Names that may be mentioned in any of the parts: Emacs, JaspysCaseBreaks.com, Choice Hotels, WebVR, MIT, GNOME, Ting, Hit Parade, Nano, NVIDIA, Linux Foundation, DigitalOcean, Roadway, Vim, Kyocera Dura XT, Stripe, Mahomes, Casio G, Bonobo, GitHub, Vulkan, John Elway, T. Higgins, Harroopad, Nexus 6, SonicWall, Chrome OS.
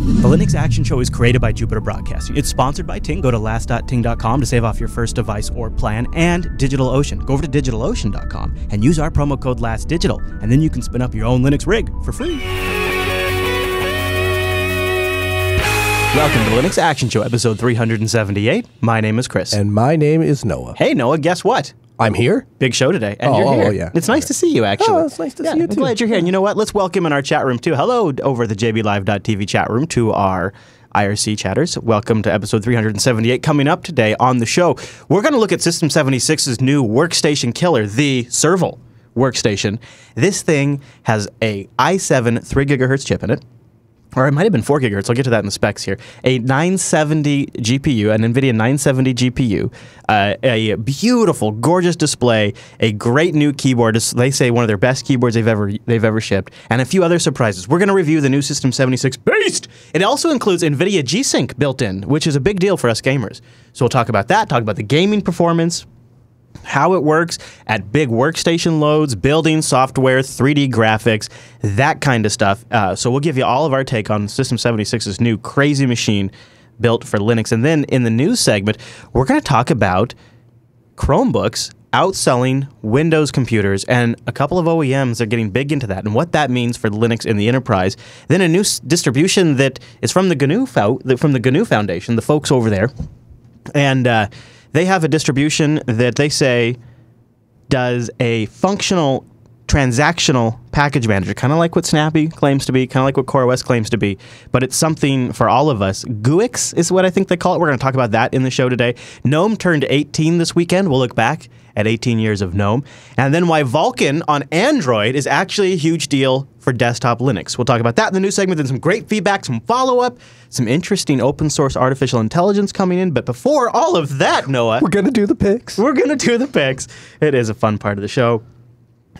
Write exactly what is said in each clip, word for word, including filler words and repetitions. The Linux Action Show is created by Jupiter Broadcasting. It's sponsored by Ting. Go to last dot ting dot com to save off your first device or plan. And DigitalOcean. Go over to digital ocean dot com and use our promo code LASTDigital, and then you can spin up your own Linux rig for free. Welcome to Linux Action Show, episode three hundred seventy-eight. My name is Chris. And my name is Noah. Hey, Noah, guess what? I'm here. Big show today. And oh, you're here. Oh, yeah. It's nice to see you, actually. Oh, it's nice to yeah, see you, I'm too. I'm glad you're here. And you know what? Let's welcome in our chat room, too. Hello, over the J B Live dot T V chat room to our I R C chatters. Welcome to episode three hundred seventy-eight. Coming up today on the show, we're going to look at System seventy-six's new workstation killer, the Serval workstation. This thing has a i seven three gigahertz chip in it. Or it might have been four gigahertz. I'll get to that in the specs here. A nine seventy G P U, an NVIDIA nine seventy G P U, uh, a beautiful, gorgeous display, a great new keyboard. They say one of their best keyboards they've ever they've ever shipped, and a few other surprises. We're going to review the new System seventy-six Beast. It also includes NVIDIA G-Sync built in, which is a big deal for us gamers. So we'll talk about that, talk about the gaming performance, how it works at big workstation loads, building software, three D graphics, that kind of stuff. Uh, so we'll give you all of our take on System seventy-six's new crazy machine built for Linux. And then in the news segment, we're going to talk about Chromebooks outselling Windows computers, and a couple of O E Ms are getting big into that and what that means for Linux in the enterprise. Then a new distribution that is from the G N U, from the G N U Foundation, the folks over there. And uh, they have a distribution that they say does a functional transactional package manager, kind of like what Snappy claims to be, kind of like what CoreOS claims to be, but it's something for all of us. Guix is what I think they call it. We're going to talk about that in the show today. GNOME turned eighteen this weekend. We'll look back at eighteen years of GNOME. And then why Vulkan on Android is actually a huge deal for desktop Linux. We'll talk about that in the new segment, then some great feedback, some follow-up, some interesting open source artificial intelligence coming in. But before all of that, Noah... We're going to do the picks. We're going to do the picks. It is a fun part of the show.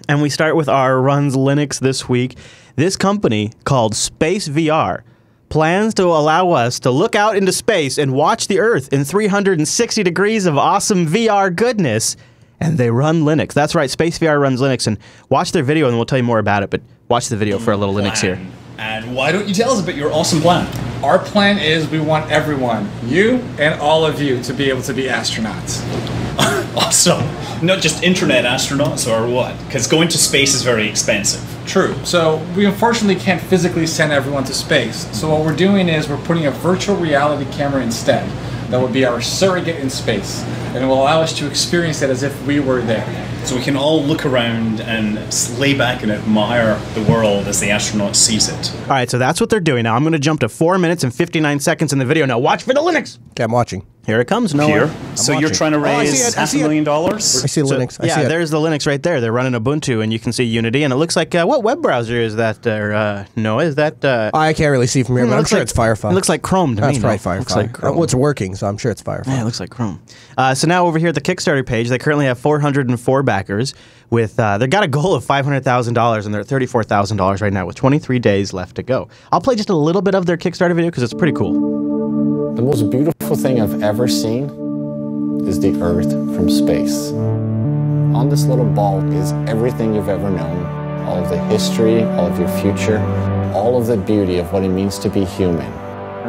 And we start with our Runs Linux this week. This company called Space V R plans to allow us to look out into space and watch the Earth in three hundred sixty degrees of awesome V R goodness. And they run Linux. That's right, Space V R runs Linux. And watch their video, and we'll tell you more about it. But watch the video for a little Linux here. And why don't you tell us about your awesome plan? Our plan is we want everyone, you and all of you, to be able to be astronauts. Awesome. Not just internet astronauts or what? Because going to space is very expensive. True. So we unfortunately can't physically send everyone to space. So what we're doing is we're putting a virtual reality camera instead. That would be our surrogate in space. And it will allow us to experience it as if we were there. So we can all look around and lay back and admire the world as the astronaut sees it. All right, so that's what they're doing. Now I'm going to jump to four minutes and fifty-nine seconds in the video. Now watch for the Linux. Okay, I'm watching. Here it comes, Noah. Here. So watching. You're trying to raise oh, half a million dollars? I see Linux. So, I yeah, see it. There's the Linux right there. They're running Ubuntu, and you can see Unity. And it looks like, uh, what web browser is that, uh, Noah? Is that... Uh, I can't really see from here, but I'm sure like, it's Firefox. It looks like Chrome to oh, me. That's right, Firefox. Like Chrome. Well, it's working, so I'm sure it's Firefox. Yeah, it looks like Chrome. Uh, so now over here at the Kickstarter page, they currently have four hundred four backers. With uh, they've got a goal of five hundred thousand dollars, and they're at thirty-four thousand dollars right now with twenty-three days left to go. I'll play just a little bit of their Kickstarter video because it's pretty cool. The most beautiful thing I've ever seen is the Earth from space. On this little ball is everything you've ever known, all of the history, all of your future, all of the beauty of what it means to be human.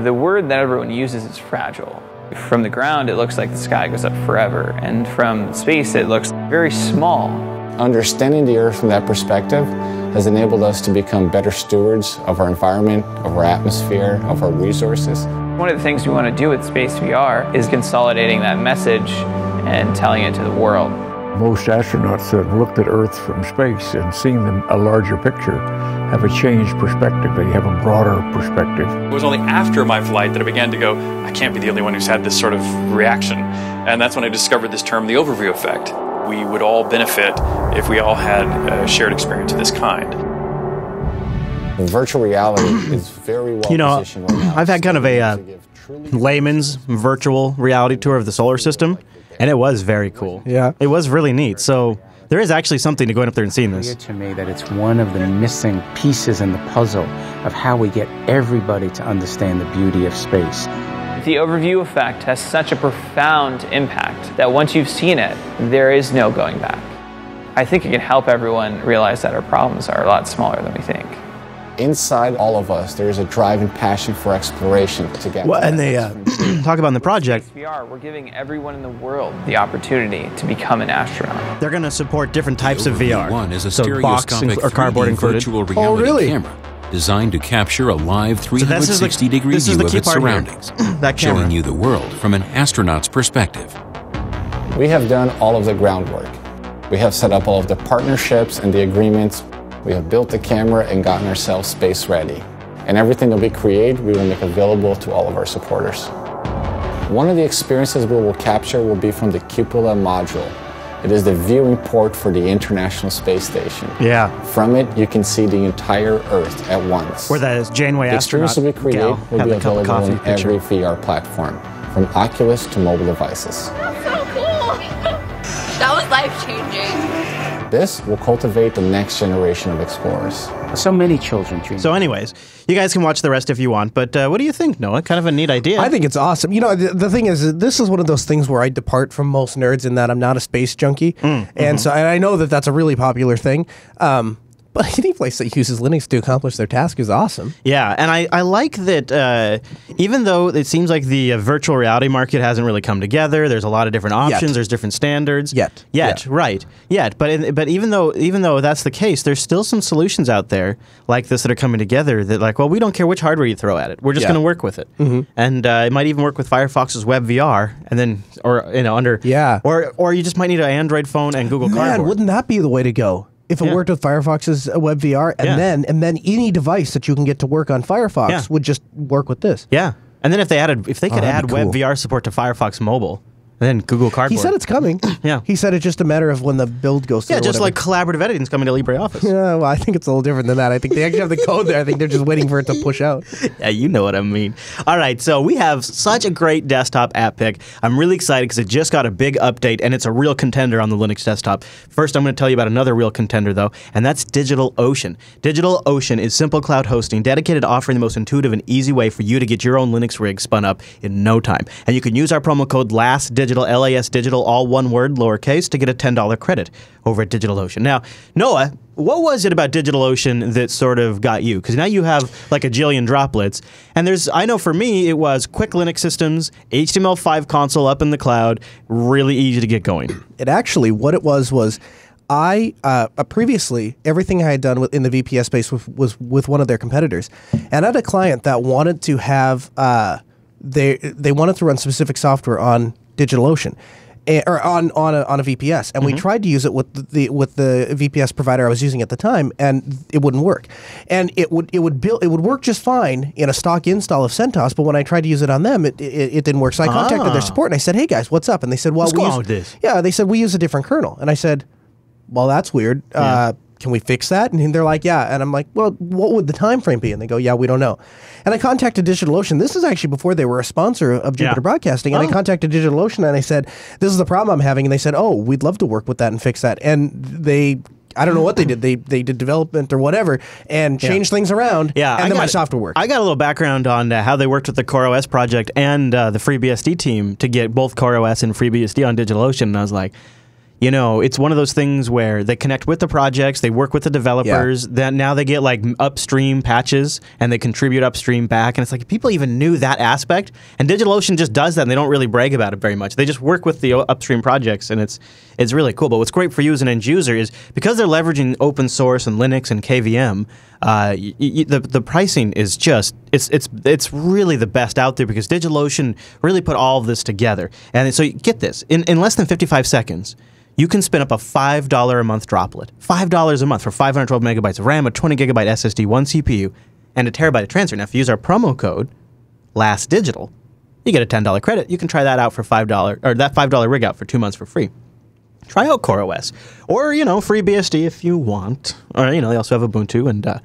The word that everyone uses is fragile. From the ground, it looks like the sky goes up forever, and from space, it looks very small. Understanding the Earth from that perspective has enabled us to become better stewards of our environment, of our atmosphere, of our resources. One of the things we want to do with Space V R is consolidating that message and telling it to the world. Most astronauts that have looked at Earth from space and seen them a larger picture have a changed perspective. They have a broader perspective. It was only after my flight that I began to go, I can't be the only one who's had this sort of reaction. And that's when I discovered this term, the overview effect. We would all benefit if we all had a shared experience of this kind. Virtual reality is very well you know, positioned right now. I've had kind of a uh, layman's virtual reality tour of the solar system, and it was very cool. Yeah. It was really neat. So there is actually something to going up there and seeing this. It's clear to me that it's one of the missing pieces in the puzzle of how we get everybody to understand the beauty of space. The overview effect has such a profound impact that once you've seen it, there is no going back. I think it can help everyone realize that our problems are a lot smaller than we think. inside all of us, there is a drive and passion for exploration to get. Well, to and they uh, talk about in the project. V R, we're giving everyone in the world the opportunity to become an astronaut. They're going to support different types of V R. One is a so box and, or cardboard included. Oh, really? Camera designed to capture a live three sixty degree so view of its surroundings, that showing you the world from an astronaut's perspective. We have done all of the groundwork. We have set up all of the partnerships and the agreements. We have built the camera and gotten ourselves space ready. And everything that we create, we will make available to all of our supporters. One of the experiences we will capture will be from the cupola module. It is the viewing port for the International Space Station. Yeah. From it, you can see the entire Earth at once. Where that is Janeway astronaut. The experience that we create will be available on every V R platform, from Oculus to mobile devices. That's so cool! That was life-changing. This will cultivate the next generation of explorers. So many children dream. So anyways, you guys can watch the rest if you want, but uh, what do you think, Noah? Kind of a neat idea. I think it's awesome. You know, the, the thing is, this is one of those things where I depart from most nerds in that I'm not a space junkie. Mm, and mm-hmm. so and I know that that's a really popular thing. Um, But any place that uses Linux to accomplish their task is awesome. Yeah, and I, I like that uh, even though it seems like the uh, virtual reality market hasn't really come together, there's a lot of different options, Yet. there's different standards. Yet. Yet, Yet. right. Yet, but in, but even though even though that's the case, there's still some solutions out there like this that are coming together that like, well, we don't care which hardware you throw at it. We're just yeah. going to work with it. Mm-hmm. And uh, it might even work with Firefox's WebVR, and then, or, you know, under... Yeah. Or, or you just might need an Android phone and Google Man, Cardboard. Wouldn't that be the way to go? If it yeah. worked with Firefox's WebVR, and yeah. then and then any device that you can get to work on Firefox yeah. would just work with this. Yeah, and then if they added, if they could oh, add cool. WebVR support to Firefox Mobile, and then Google Cardboard. He said it's coming. yeah, he said it's just a matter of when the build goes through. Yeah, just like collaborative editing is coming to LibreOffice. Yeah, well, I think it's a little different than that. I think they actually have the code there. I think they're just waiting for it to push out. Yeah, you know what I mean. All right, so we have such a great desktop app pick. I'm really excited because it just got a big update, and it's a real contender on the Linux desktop. First, I'm going to tell you about another real contender, though, and that's DigitalOcean. DigitalOcean is simple cloud hosting dedicated to offering the most intuitive and easy way for you to get your own Linux rig spun up in no time. And you can use our promo code LASDigital, L A S Digital, all one word, lowercase, to get a ten dollar credit over at DigitalOcean. Now, Noah, what was it about DigitalOcean that sort of got you? Because now you have like a jillion droplets, and there's, I know for me, it was quick Linux systems, H T M L five console up in the cloud, really easy to get going. It actually, what it was was, I uh, previously, everything I had done in the V P S space was, was with one of their competitors, and I had a client that wanted to have, uh, they, they wanted to run specific software on DigitalOcean, or on on a, on a V P S, and mm-hmm. we tried to use it with the with the V P S provider I was using at the time, and it wouldn't work. And it would it would build it would work just fine in a stock install of CentOS, but when I tried to use it on them, it it, it didn't work. So I contacted ah. their support and I said, "Hey guys, what's up?" And they said, "Well, Let's we use, this. yeah." They said, "We use a different kernel," and I said, "Well, that's weird. Yeah. Uh, can we fix that?" And they're like, "Yeah." And I'm like, "Well, what would the time frame be?" And they go, "Yeah, we don't know." And I contacted DigitalOcean. This is actually before they were a sponsor of Jupiter yeah. Broadcasting. And oh. I contacted DigitalOcean and I said, "This is the problem I'm having." And they said, "Oh, we'd love to work with that and fix that." And they, I don't know what they did. They they did development or whatever and changed yeah. things around. Yeah, and I then my software worked. I got a little background on uh, how they worked with the CoreOS project and uh, the FreeBSD team to get both CoreOS and FreeBSD on DigitalOcean. And I was like, you know, it's one of those things where they connect with the projects, they work with the developers, yeah. then now they get like upstream patches and they contribute upstream back, and it's like people even knew that aspect, and DigitalOcean just does that and they don't really brag about it very much. They just work with the upstream projects, and it's it's really cool. But what's great for you as an end user is because they're leveraging open source and Linux and K V M, uh, y y the the pricing is just it's it's it's really the best out there because DigitalOcean really put all of this together. And so you get this in in less than fifty-five seconds. You can spin up a five dollar a month droplet. five dollars a month for five hundred twelve megabytes of RAM, a twenty gigabyte S S D, one C P U, and a terabyte of transfer. Now, if you use our promo code, LASDigital, you get a ten dollar credit. You can try that out for five dollars, or that five dollar rig out for two months for free. Try out CoreOS. Or, you know, FreeBSD if you want. Or, you know, they also have Ubuntu, and uh,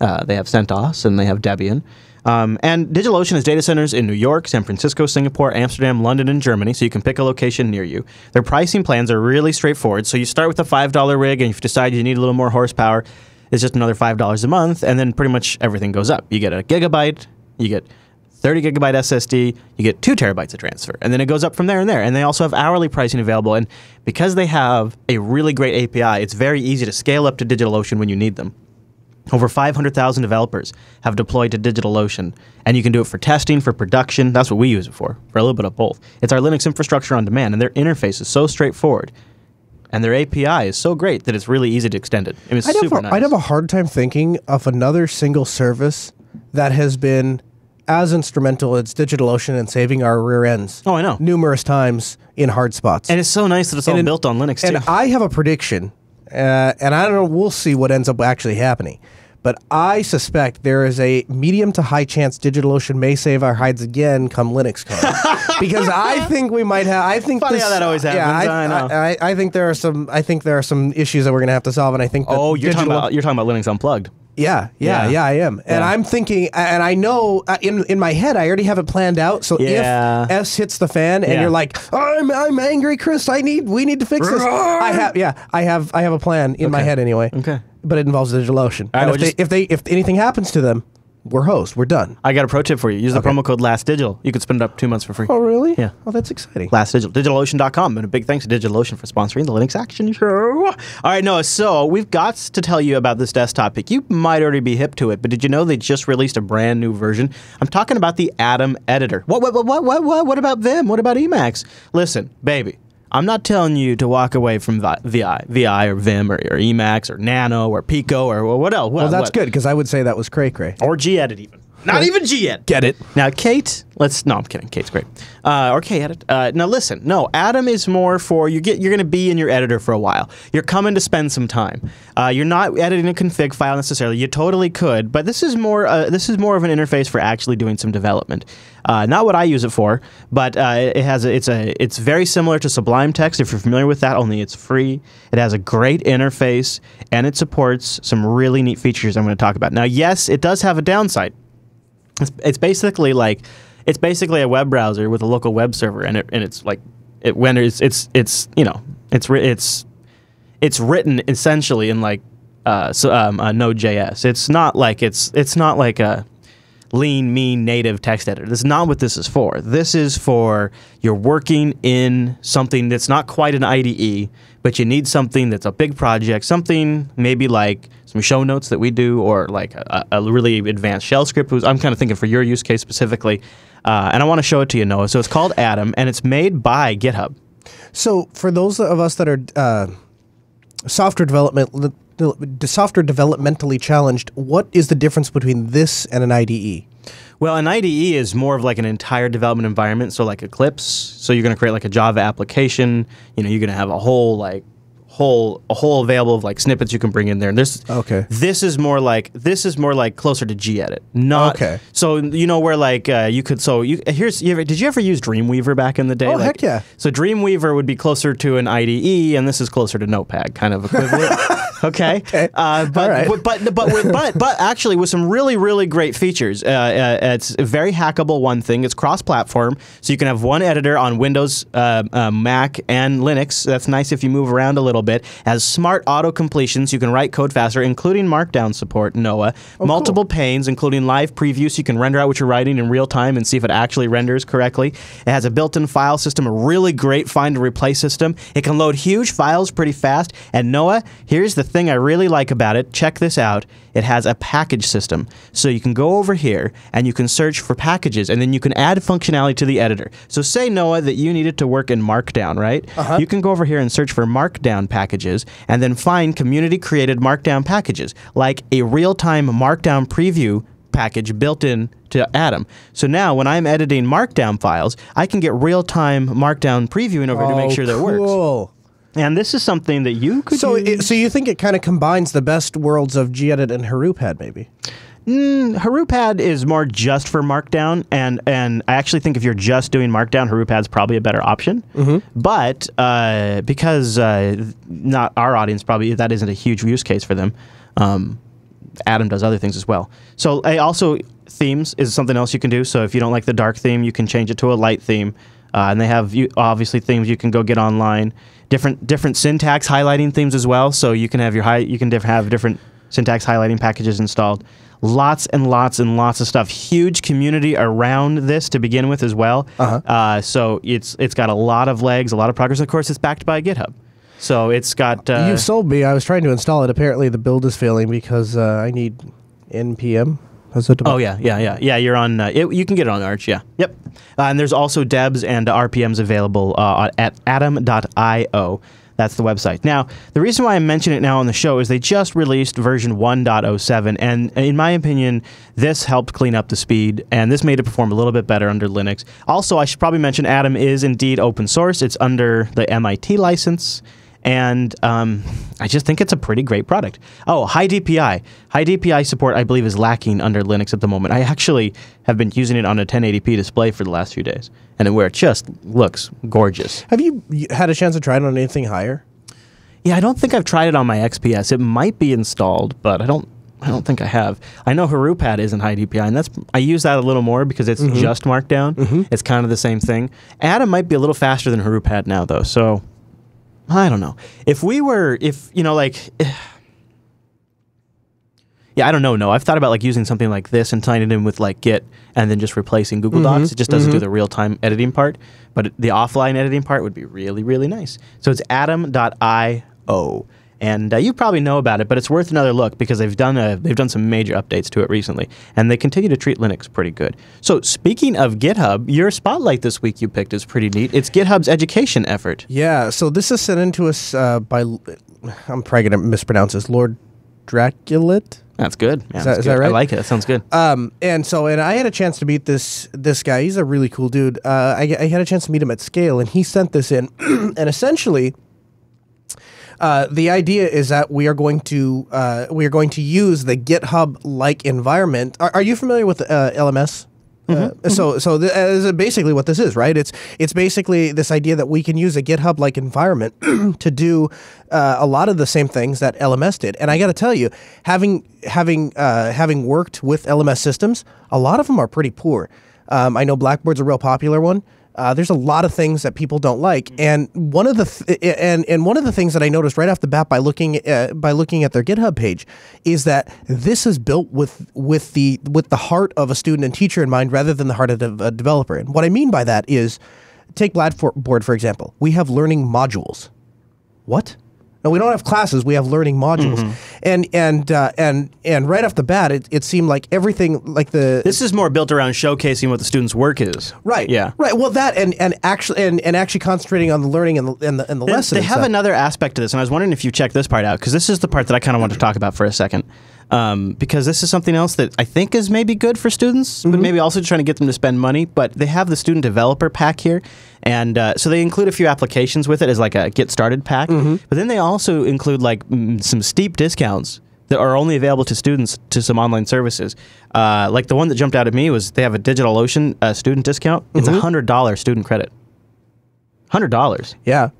uh, they have CentOS, and they have Debian. Um, and DigitalOcean has data centers in New York, San Francisco, Singapore, Amsterdam, London, and Germany, so you can pick a location near you. Their pricing plans are really straightforward. So you start with a five dollar rig, and if you decide you need a little more horsepower, it's just another five dollars a month, and then pretty much everything goes up. You get a gigabyte, you get thirty gigabyte S S D, you get two terabytes of transfer, and then it goes up from there and there. And they also have hourly pricing available, and because they have a really great A P I, it's very easy to scale up to DigitalOcean when you need them. Over five hundred thousand developers have deployed to DigitalOcean, and you can do it for testing, for production. That's what we use it for, for a little bit of both. It's our Linux infrastructure on demand, and their interface is so straightforward, and their A P I is so great that it's really easy to extend it. It was I'd super have a, nice. I'd have a hard time thinking of another single service that has been as instrumental as DigitalOcean in saving our rear ends. Oh, I know. Numerous times in hard spots. And it's so nice that it's and all in, built on Linux, too. And I have a prediction. Uh, and I don't know, we'll see what ends up actually happening. But I suspect there is a medium to high chance DigitalOcean may save our hides again come LinuxCon. Because I think we might have, I think Funny this, how that always happens, yeah, I, I know. I, I, I, think there are some, I think there are some issues that we're going to have to solve, and I think that Oh, you're talking about, you're talking about Linux Unplugged. Yeah, yeah, yeah, yeah, I am. And yeah. I'm thinking, and I know, uh, in in my head, I already have it planned out, so yeah. if S hits the fan, and yeah. you're like, oh, I'm, I'm angry, Chris, I need, we need to fix this. I have, yeah, I have, I have a plan in okay. my head anyway. Okay. But it involves DigitalOcean. Right, and if, just, they, if, they, if anything happens to them, we're host, we're done. I got a pro tip for you. Use the okay. promo code LastDigital. You could spend it up two months for free. Oh, really? Yeah. Oh, that's exciting. LastDigital. DigitalOcean dot com. And a big thanks to DigitalOcean for sponsoring the Linux Action Show. All right, Noah, so we've got to tell you about this desktop pick. You might already be hip to it, but did you know they just released a brand new version? I'm talking about the Atom editor. What, what, what, what, what, what about them? What about Emacs? Listen, baby. I'm not telling you to walk away from V I, V I or Vim or, or Emacs or Nano or Pico or well, what else? Well, well that's what? good, because I would say that was cray-cray. Or G-Edit even. Not even G-Edit. Get it. Now, Kate, let's, no, I'm kidding. Kate's great. Uh, or K-Edit. Uh, now, listen, no, Atom is more for, you get, you're going to be in your editor for a while. You're coming to spend some time. Uh, you're not editing a config file necessarily. You totally could, but this is more, uh, this is more of an interface for actually doing some development. Uh, not what I use it for, but uh, it has a, it's a it's very similar to Sublime Text, if you're familiar with that, only it's free. It has a great interface, and it supports some really neat features I'm going to talk about. Now, yes, it does have a downside. It's, it's basically like, it's basically a web browser with a local web server, and it and it's like, it when it's it's it's you know it's it's it's written essentially in like uh, so um, uh, Node J S. It's not like it's it's not like a lean, mean, native text editor. That's not what this is for. This is for you're working in something that's not quite an I D E, but you need something that's a big project, something maybe like some show notes that we do, or like a, a really advanced shell script, which I'm kind of thinking for your use case specifically. Uh, and I want to show it to you, Noah. So it's called Atom, and it's made by GitHub. So for those of us that are uh, software development... The software developmentally challenged, what is the difference between this and an I D E? Well, an I D E is more of like an entire development environment, so like Eclipse. So you're going to create like a Java application, you know, you're going to have a whole like whole a whole available of like snippets you can bring in there. And this okay. this is more like this is more like closer to G-Edit. Not okay. So you know where like uh, you could so you here's you ever, did you ever use Dreamweaver back in the day? Oh, like, heck yeah. So Dreamweaver would be closer to an I D E, and this is closer to Notepad, kind of equivalent. Okay, okay. Uh, but, right. but but but but but actually with some really really great features. Uh, uh, it's very hackable. One thing, it's cross-platform, so you can have one editor on Windows, uh, uh, Mac, and Linux. That's nice if you move around a little bit. Has smart auto completions, so you can write code faster, including Markdown support. Noah, oh, multiple cool. panes, including live preview, so you can render out what you're writing in real time and see if it actually renders correctly. It has a built-in file system, a really great find and replace system. It can load huge files pretty fast. And Noah, here's the thing I really like about it, check this out, it has a package system. So you can go over here and you can search for packages, and then you can add functionality to the editor. So say, Noah, that you needed to work in Markdown, right? Uh-huh. You can go over here and search for Markdown packages, and then find community-created Markdown packages, like a real-time Markdown preview package built in to Atom. So now when I'm editing Markdown files, I can get real-time Markdown previewing over oh, to make sure that cool. works. And this is something that you could so use. It, so you think it kind of combines the best worlds of G-Edit and Harroopad, maybe? Mm, Harroopad is more just for Markdown, and, and I actually think if you're just doing Markdown, Harroopad's probably a better option. Mm-hmm. But uh, because uh, not our audience, probably that isn't a huge use case for them, um, Atom does other things as well. So I also, themes is something else you can do. So if you don't like the dark theme, you can change it to a light theme. Uh, and they have, you, obviously, themes you can go get online. Different different syntax highlighting themes as well, so you can have your high you can diff have different syntax highlighting packages installed. Lots and lots and lots of stuff. Huge community around this to begin with as well. Uh-huh. uh, so it's it's got a lot of legs, a lot of progress. Of course, it's backed by GitHub. So it's got... Uh, You've sold me. I was trying to install it. Apparently the build is failing because uh, I need N P M. Oh, yeah, yeah, yeah. Yeah, you're on... Uh, it, you can get it on Arch, yeah. Yep. Uh, and there's also debs and R P Ms available uh, at atom dot i o. That's the website. Now, the reason why I mention it now on the show is they just released version one point oh seven, and in my opinion, this helped clean up the speed, and this made it perform a little bit better under Linux. Also, I should probably mention Atom is indeed open source. It's under the M I T license, and um, I just think it's a pretty great product. Oh, high D P I. High D P I support, I believe, is lacking under Linux at the moment. I actually have been using it on a ten eighty p display for the last few days. And where it just looks gorgeous. Have you had a chance to try it on anything higher? Yeah, I don't think I've tried it on my X P S. It might be installed, but I don't. I don't think I have. I know Harroopad isn't high D P I, and that's I use that a little more because it's mm-hmm. just Markdown. Mm-hmm. It's kind of the same thing. Atom might be a little faster than Harroopad now, though. So I don't know. If we were, if you know, like. Yeah, I don't know. No, I've thought about like using something like this and tying it in with like Git and then just replacing Google mm-hmm. Docs. It just doesn't mm-hmm. do the real-time editing part, but the offline editing part would be really, really nice. So it's atom dot i o, and uh, you probably know about it, but it's worth another look because they've done a, they've done some major updates to it recently, and they continue to treat Linux pretty good. So speaking of GitHub, your spotlight this week you picked is pretty neat. It's GitHub's education effort. Yeah. So this is sent in to us uh, by I'm probably going to mispronounce this. Lord Draculit. That's good. Yeah, is that, that's is good. that right? I like it. That sounds good. Um, and so, and I had a chance to meet this this guy. He's a really cool dude. Uh, I, I had a chance to meet him at Scale, and he sent this in. And essentially, uh, the idea is that we are going to uh, we are going to use the GitHub-like environment. Are, are you familiar with uh, L M S? Mm-hmm. uh, so, so th uh, basically, what this is, right? It's it's basically this idea that we can use a GitHub-like environment to do uh, a lot of the same things that L M S did. And I got to tell you, having having uh, having worked with L M S systems, a lot of them are pretty poor. Um, I know Blackboard's a real popular one. Uh, there's a lot of things that people don't like, and one of the th and and one of the things that I noticed right off the bat by looking uh, by looking at their GitHub page is that this is built with with the with the heart of a student and teacher in mind, rather than the heart of a developer. And what I mean by that is, take Blackboard for example. We have learning modules. What? No, we don't have classes. We have learning modules, mm-hmm. and and uh, and and right off the bat, it, it seemed like everything like the this is more built around showcasing what the students' work is, right? Yeah, right. Well, that and and actually and, and actually concentrating on the learning and the and the, and the lesson. They have stuff. Another aspect to this, and I was wondering if you check this part out because this is the part that I kind of want to talk about for a second, um, because this is something else that I think is maybe good for students, mm-hmm. but maybe also trying to get them to spend money. But they have the student developer pack here. And uh, so they include a few applications with it as like a get started pack, mm-hmm. but then they also include like m some steep discounts that are only available to students to some online services. Uh, like the one that jumped out at me was they have a DigitalOcean uh, student discount. It's mm-hmm. one hundred dollars student credit. one hundred dollars. Yeah.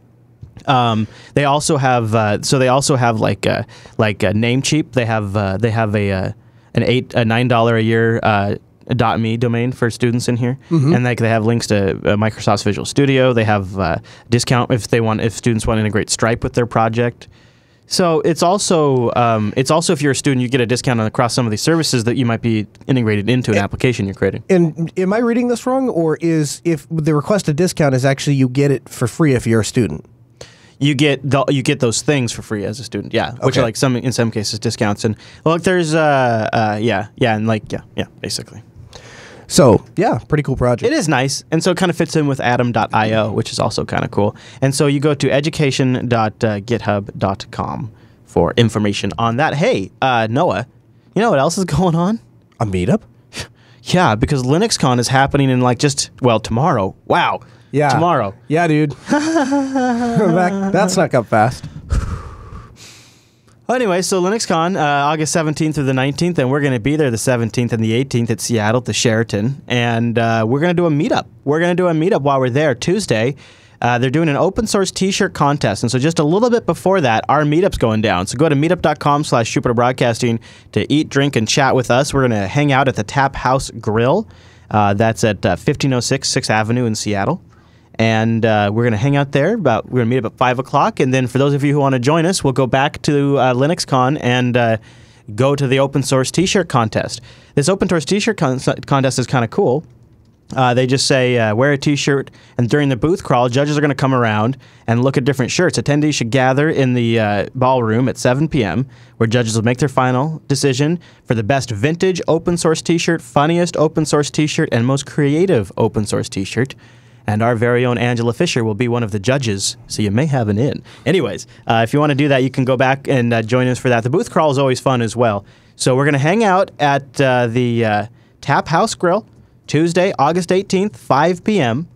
Um, they also have uh, so they also have like uh, like uh, Namecheap. They have uh, they have a uh, an eight a nine dollar a year. Uh, .me domain for students in here, mm-hmm. and like they have links to uh, Microsoft's Visual Studio. They have uh, discount if they want if students want to integrate Stripe with their project. So it's also um, it's also if you're a student, you get a discount on across some of these services that you might be integrated into an and, application you're creating. And am I reading this wrong, or is if the requested discount is actually you get it for free if you're a student? You get the, you get those things for free as a student, yeah. Okay. Which are like some in some cases discounts and look, there's uh, uh yeah yeah and like yeah yeah basically. So, yeah, pretty cool project. It is nice. And so it kind of fits in with atom dot i o, which is also kind of cool. And so you go to education dot github dot com for information on that. Hey, uh, Noah, you know what else is going on? A meetup? Yeah, because LinuxCon is happening in like just, well, tomorrow. Wow. Yeah. Tomorrow. Yeah, dude. that, that snuck up fast. Anyway, so LinuxCon, uh, August seventeenth through the nineteenth, and we're going to be there the seventeenth and the eighteenth at Seattle, the Sheraton, and uh, we're going to do a meetup. We're going to do a meetup while we're there Tuesday. Uh, they're doing an open source t-shirt contest, and so just a little bit before that, our meetup's going down. So go to meetup dot com slash Jupiter Broadcasting to eat, drink, and chat with us. We're going to hang out at the Tap House Grill. Uh, that's at uh, fifteen oh six sixth Avenue in Seattle. And uh, we're going to hang out there. About We're going to meet up at five o'clock. And then for those of you who want to join us, we'll go back to uh, LinuxCon and uh, go to the open source t-shirt contest. This open source t-shirt con contest is kind of cool Uh, they just say, uh, wear a T-shirt, and during the booth crawl, judges are going to come around and look at different shirts. Attendees should gather in the uh, ballroom at seven p m, where judges will make their final decision for the best vintage open-source T-shirt, funniest open-source T-shirt, and most creative open-source T-shirt. And our very own Angela Fisher will be one of the judges, so you may have an in. Anyways, uh, if you want to do that, you can go back and uh, join us for that. The booth crawl is always fun as well. So we're going to hang out at uh, the uh, Tap House Grill, Tuesday, August eighteenth, five p m,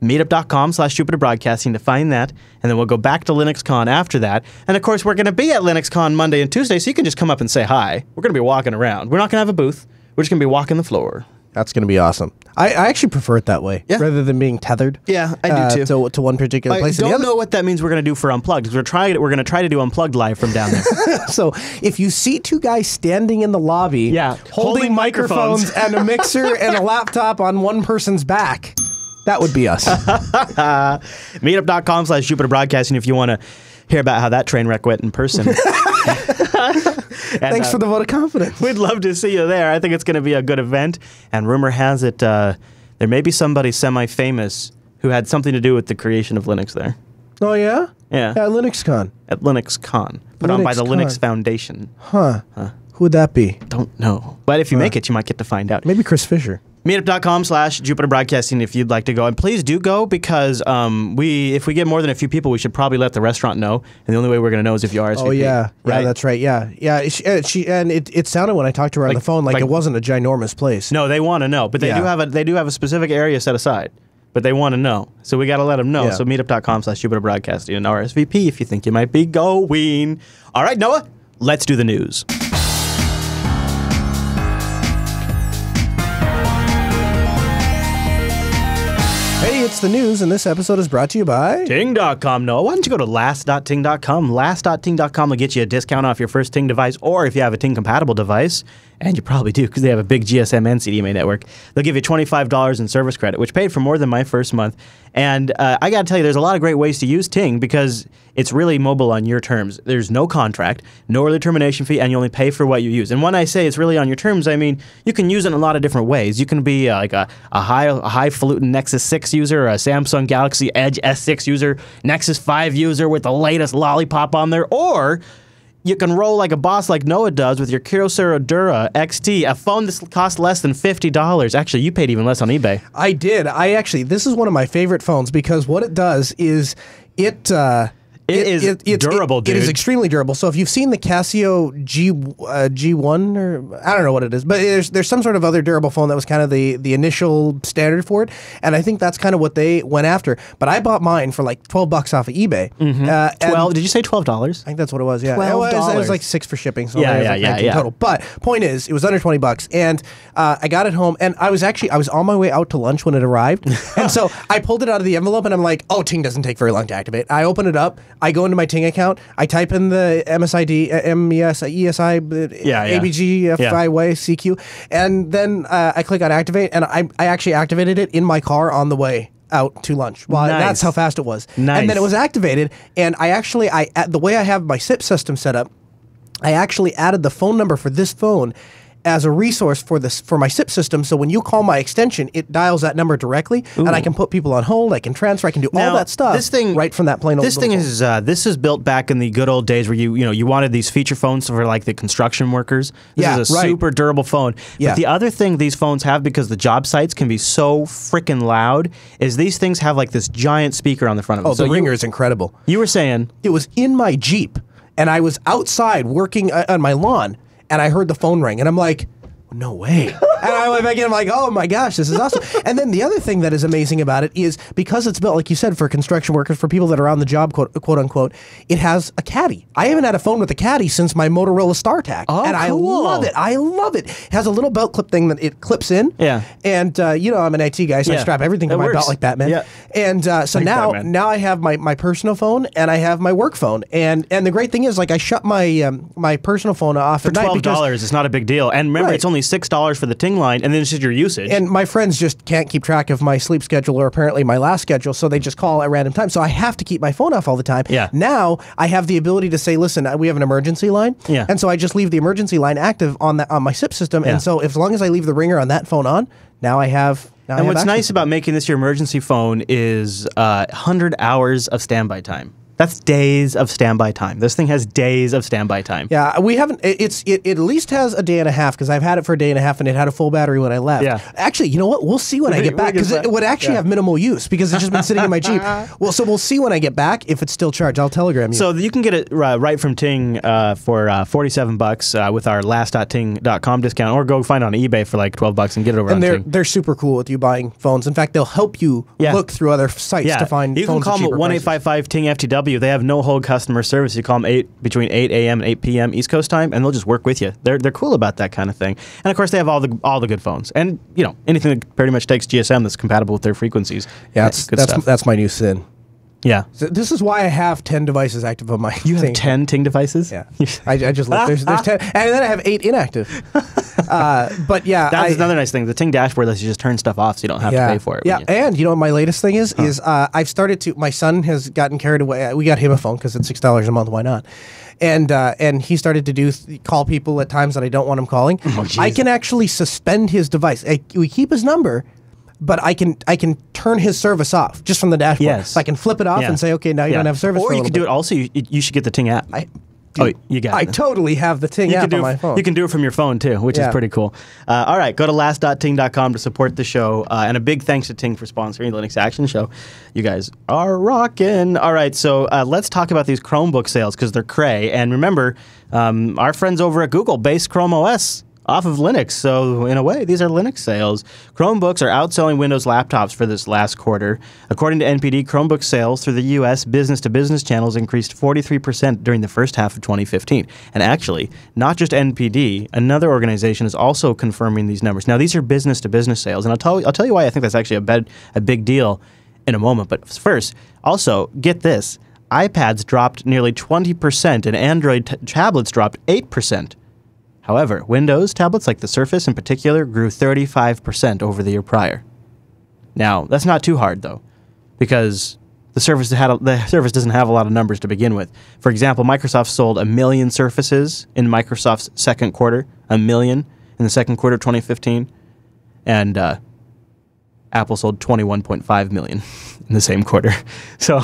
meetup.com slash Jupiter Broadcasting to find that, and then we'll go back to LinuxCon after that. And of course, we're going to be at LinuxCon Monday and Tuesday, so you can just come up and say hi. We're going to be walking around. We're not going to have a booth. We're just going to be walking the floor. That's going to be awesome. I, I actually prefer it that way, yeah. rather than being tethered. Yeah, I uh, do too. To, to one particular I place. I don't the other. know what that means. We're going to do for Unplugged. We're trying. To, we're going to try to do Unplugged live from down there. So if you see two guys standing in the lobby, yeah. holding, holding microphones, microphones and a mixer and a laptop on one person's back, that would be us. Meetup.com slash Jupiter Broadcasting if you want to hear about how that train wreck went in person. And, Thanks uh, for the vote of confidence. We'd love to see you there. I think it's going to be a good event. And rumor has it uh, there may be somebody semi-famous who had something to do with the creation of Linux there. Oh, yeah? Yeah. At LinuxCon. At LinuxCon. Put Linux on by the Con. Linux Foundation. Huh. huh. Who would that be? Don't know. But if you huh. make it, you might get to find out. Maybe Chris Fisher. Meetup.com slash Jupiter Broadcasting if you'd like to go. And please do go because um, we, if we get more than a few people, we should probably let the restaurant know. And the only way we're going to know is if you R S V P. Oh, yeah. Right? Yeah, that's right. Yeah. Yeah. It, she, and, she, and it, it sounded when I talked to her on like, the phone like, like it wasn't a ginormous place. No, they want to know. But they, yeah. do have a, they do have a specific area set aside. But they want to know. So we got to let them know. Yeah. So meetup.com slash Jupiter Broadcasting and R S V P if you think you might be going. All right, Noah, let's do the news. Hey, it's the news, and this episode is brought to you by Ting dot com. Noah, why don't you go to last dot ting dot com? last dot ting dot com will get you a discount off your first Ting device, or if you have a Ting-compatible device, and you probably do because they have a big G S M and C D M A network, they'll give you twenty-five dollars in service credit, which paid for more than my first month. And uh, I got to tell you, there's a lot of great ways to use Ting because it's really mobile on your terms. There's no contract, no early termination fee, and you only pay for what you use. And when I say it's really on your terms, I mean you can use it in a lot of different ways. You can be uh, like a, a, high, a highfalutin Nexus six user, a Samsung Galaxy Edge S six user, Nexus five user with the latest lollipop on there, or you can roll like a boss like Noah does with your Kyocera Dura X T, a phone that costs less than fifty dollars. Actually, you paid even less on eBay. I did. I actually, this is one of my favorite phones because what it does is it... Uh, It, it is it, it, durable, it, dude. It is extremely durable. So if you've seen the Casio G, uh, G one, or I don't know what it is, but there's there's some sort of other durable phone that was kind of the, the initial standard for it, and I think that's kind of what they went after. But I bought mine for like twelve bucks off of eBay. Mm-hmm. uh, twelve, did you say twelve dollars? I think that's what it was, yeah. twelve dollars. It was, it was like six for shipping, so yeah, yeah, like yeah, yeah. total. But point is, it was under twenty bucks, and uh, I got it home, and I was actually, I was on my way out to lunch when it arrived, and so I pulled it out of the envelope, and I'm like, oh, Ting doesn't take very long to activate. I open it up, I go into my Ting account, I type in the M S I D, uh, M E S I, E S I, yeah, yeah. A B G F I Y C Q, and then uh, I click on activate, and I, I actually activated it in my car on the way out to lunch. Well, nice. That's how fast it was. Nice. And then it was activated, and I actually, I the way I have my S I P system set up, I actually added the phone number for this phone as a resource for this for my S I P system, so when you call my extension, it dials that number directly, Ooh. And I can put people on hold, I can transfer, I can do now, all that stuff this thing, right from that plain old This thing phone. is uh, this is built back in the good old days where you you know you wanted these feature phones for like the construction workers. This yeah, is a right. super durable phone. Yeah. But the other thing these phones have, because the job sites can be so freaking loud, is these things have like this giant speaker on the front of them. Oh, so the ringer you, is incredible. You were saying it was in my Jeep, and I was outside working uh, on my lawn. And I heard the phone ring, and I'm like, no way. And I went back in, I'm like, oh my gosh, this is awesome. And then the other thing that is amazing about it is, because it's built, like you said, for construction workers, for people that are on the job, quote, quote unquote, it has a caddy. I haven't had a phone with a caddy since my Motorola StarTAC. Oh, and cool. I love it. I love it. It has a little belt clip thing that it clips in. Yeah. And, uh, you know, I'm an I T guy, so yeah. I strap everything that to my works. belt like that, man. Yeah. And uh, so Thanks now that, now I have my, my personal phone, and I have my work phone. And and the great thing is, like, I shut my um, my personal phone off for at night. For twelve dollars, because, it's not a big deal. And remember, right. it's only six dollars for the Ting line, and then it's just your usage. And my friends just can't keep track of my sleep schedule or apparently my last schedule, so they just call at random times. So I have to keep my phone off all the time. Yeah. Now I have the ability to say, listen, we have an emergency line. Yeah. And so I just leave the emergency line active on, the, on my S I P system. Yeah. And so as long as I leave the ringer on that phone on, now I have Now and what's nice about making this your emergency phone is uh, one hundred hours of standby time. That's days of standby time. This thing has days of standby time. Yeah, we haven't. It's it, it at least has a day and a half because I've had it for a day and a half and it had a full battery when I left. Yeah. Actually, you know what? We'll see when I get back because it would actually yeah. have minimal use because it's just been sitting in my Jeep. Well, so we'll see when I get back if it's still charged. I'll telegram you. So you can get it uh, right from Ting uh, for uh, forty-seven bucks uh, with our last dot ting dot com discount, or go find it on eBay for like twelve bucks and get it over. And on they're Ting. They're super cool with you buying phones. In fact, they'll help you yeah. look through other sites yeah. to find. You phones can call them at one eight five five Ting F T W. They have no hold customer service. You call them eight between eight A M and eight P M East Coast time, and they'll just work with you. They're they're cool about that kind of thing. And of course, they have all the all the good phones, and you know anything that pretty much takes G S M that's compatible with their frequencies. Yeah, that's that's, that's, that's my new sin. Yeah, so this is why I have ten devices active on my. You have Ting. ten Ting devices. Yeah, I, I just look. There's, there's ten, and then I have eight inactive. Uh, but yeah, that's I, another nice thing. The Ting dashboard lets you just turn stuff off, so you don't have yeah, to pay for it. Yeah, you and you know what my latest thing is huh. is uh, I've started to. My son has gotten carried away. We got him a phone because it's six dollars a month. Why not? And uh, and he started to do th call people at times that I don't want him calling. Oh, I can actually suspend his device. I, we keep his number. But I can I can turn his service off just from the dashboard. Yes. So I can flip it off yeah. and say, okay, now you yeah. don't have service. Or for a you can do bit. It also. You, you should get the Ting app. I do, oh, you got I it. I totally have the Ting you app on my phone. You can do it from your phone too, which yeah. is pretty cool. Uh, all right, go to last dot ting dot com to support the show, uh, and a big thanks to Ting for sponsoring the Linux Action Show. You guys are rocking. All right, so uh, let's talk about these Chromebook sales because they're cray. And remember, um, our friends over at Google base Chrome O S. Off of Linux, so in a way, these are Linux sales. Chromebooks are outselling Windows laptops for this last quarter. According to N P D, Chromebook sales through the U S business-to-business channels increased forty-three percent during the first half of twenty fifteen. And actually, not just N P D, another organization is also confirming these numbers. Now, these are business-to-business sales, and I'll tell, I'll tell you why I think that's actually a, bed, a big deal in a moment. But first, also, get this, iPads dropped nearly twenty percent and Android t tablets dropped eight percent. However, Windows tablets like the Surface in particular grew thirty-five percent over the year prior. Now, that's not too hard though, because the Surface, had a, the Surface doesn't have a lot of numbers to begin with. For example, Microsoft sold a million Surfaces in Microsoft's second quarter, a million in the second quarter of twenty fifteen, and uh, Apple sold twenty-one point five million in the same quarter. So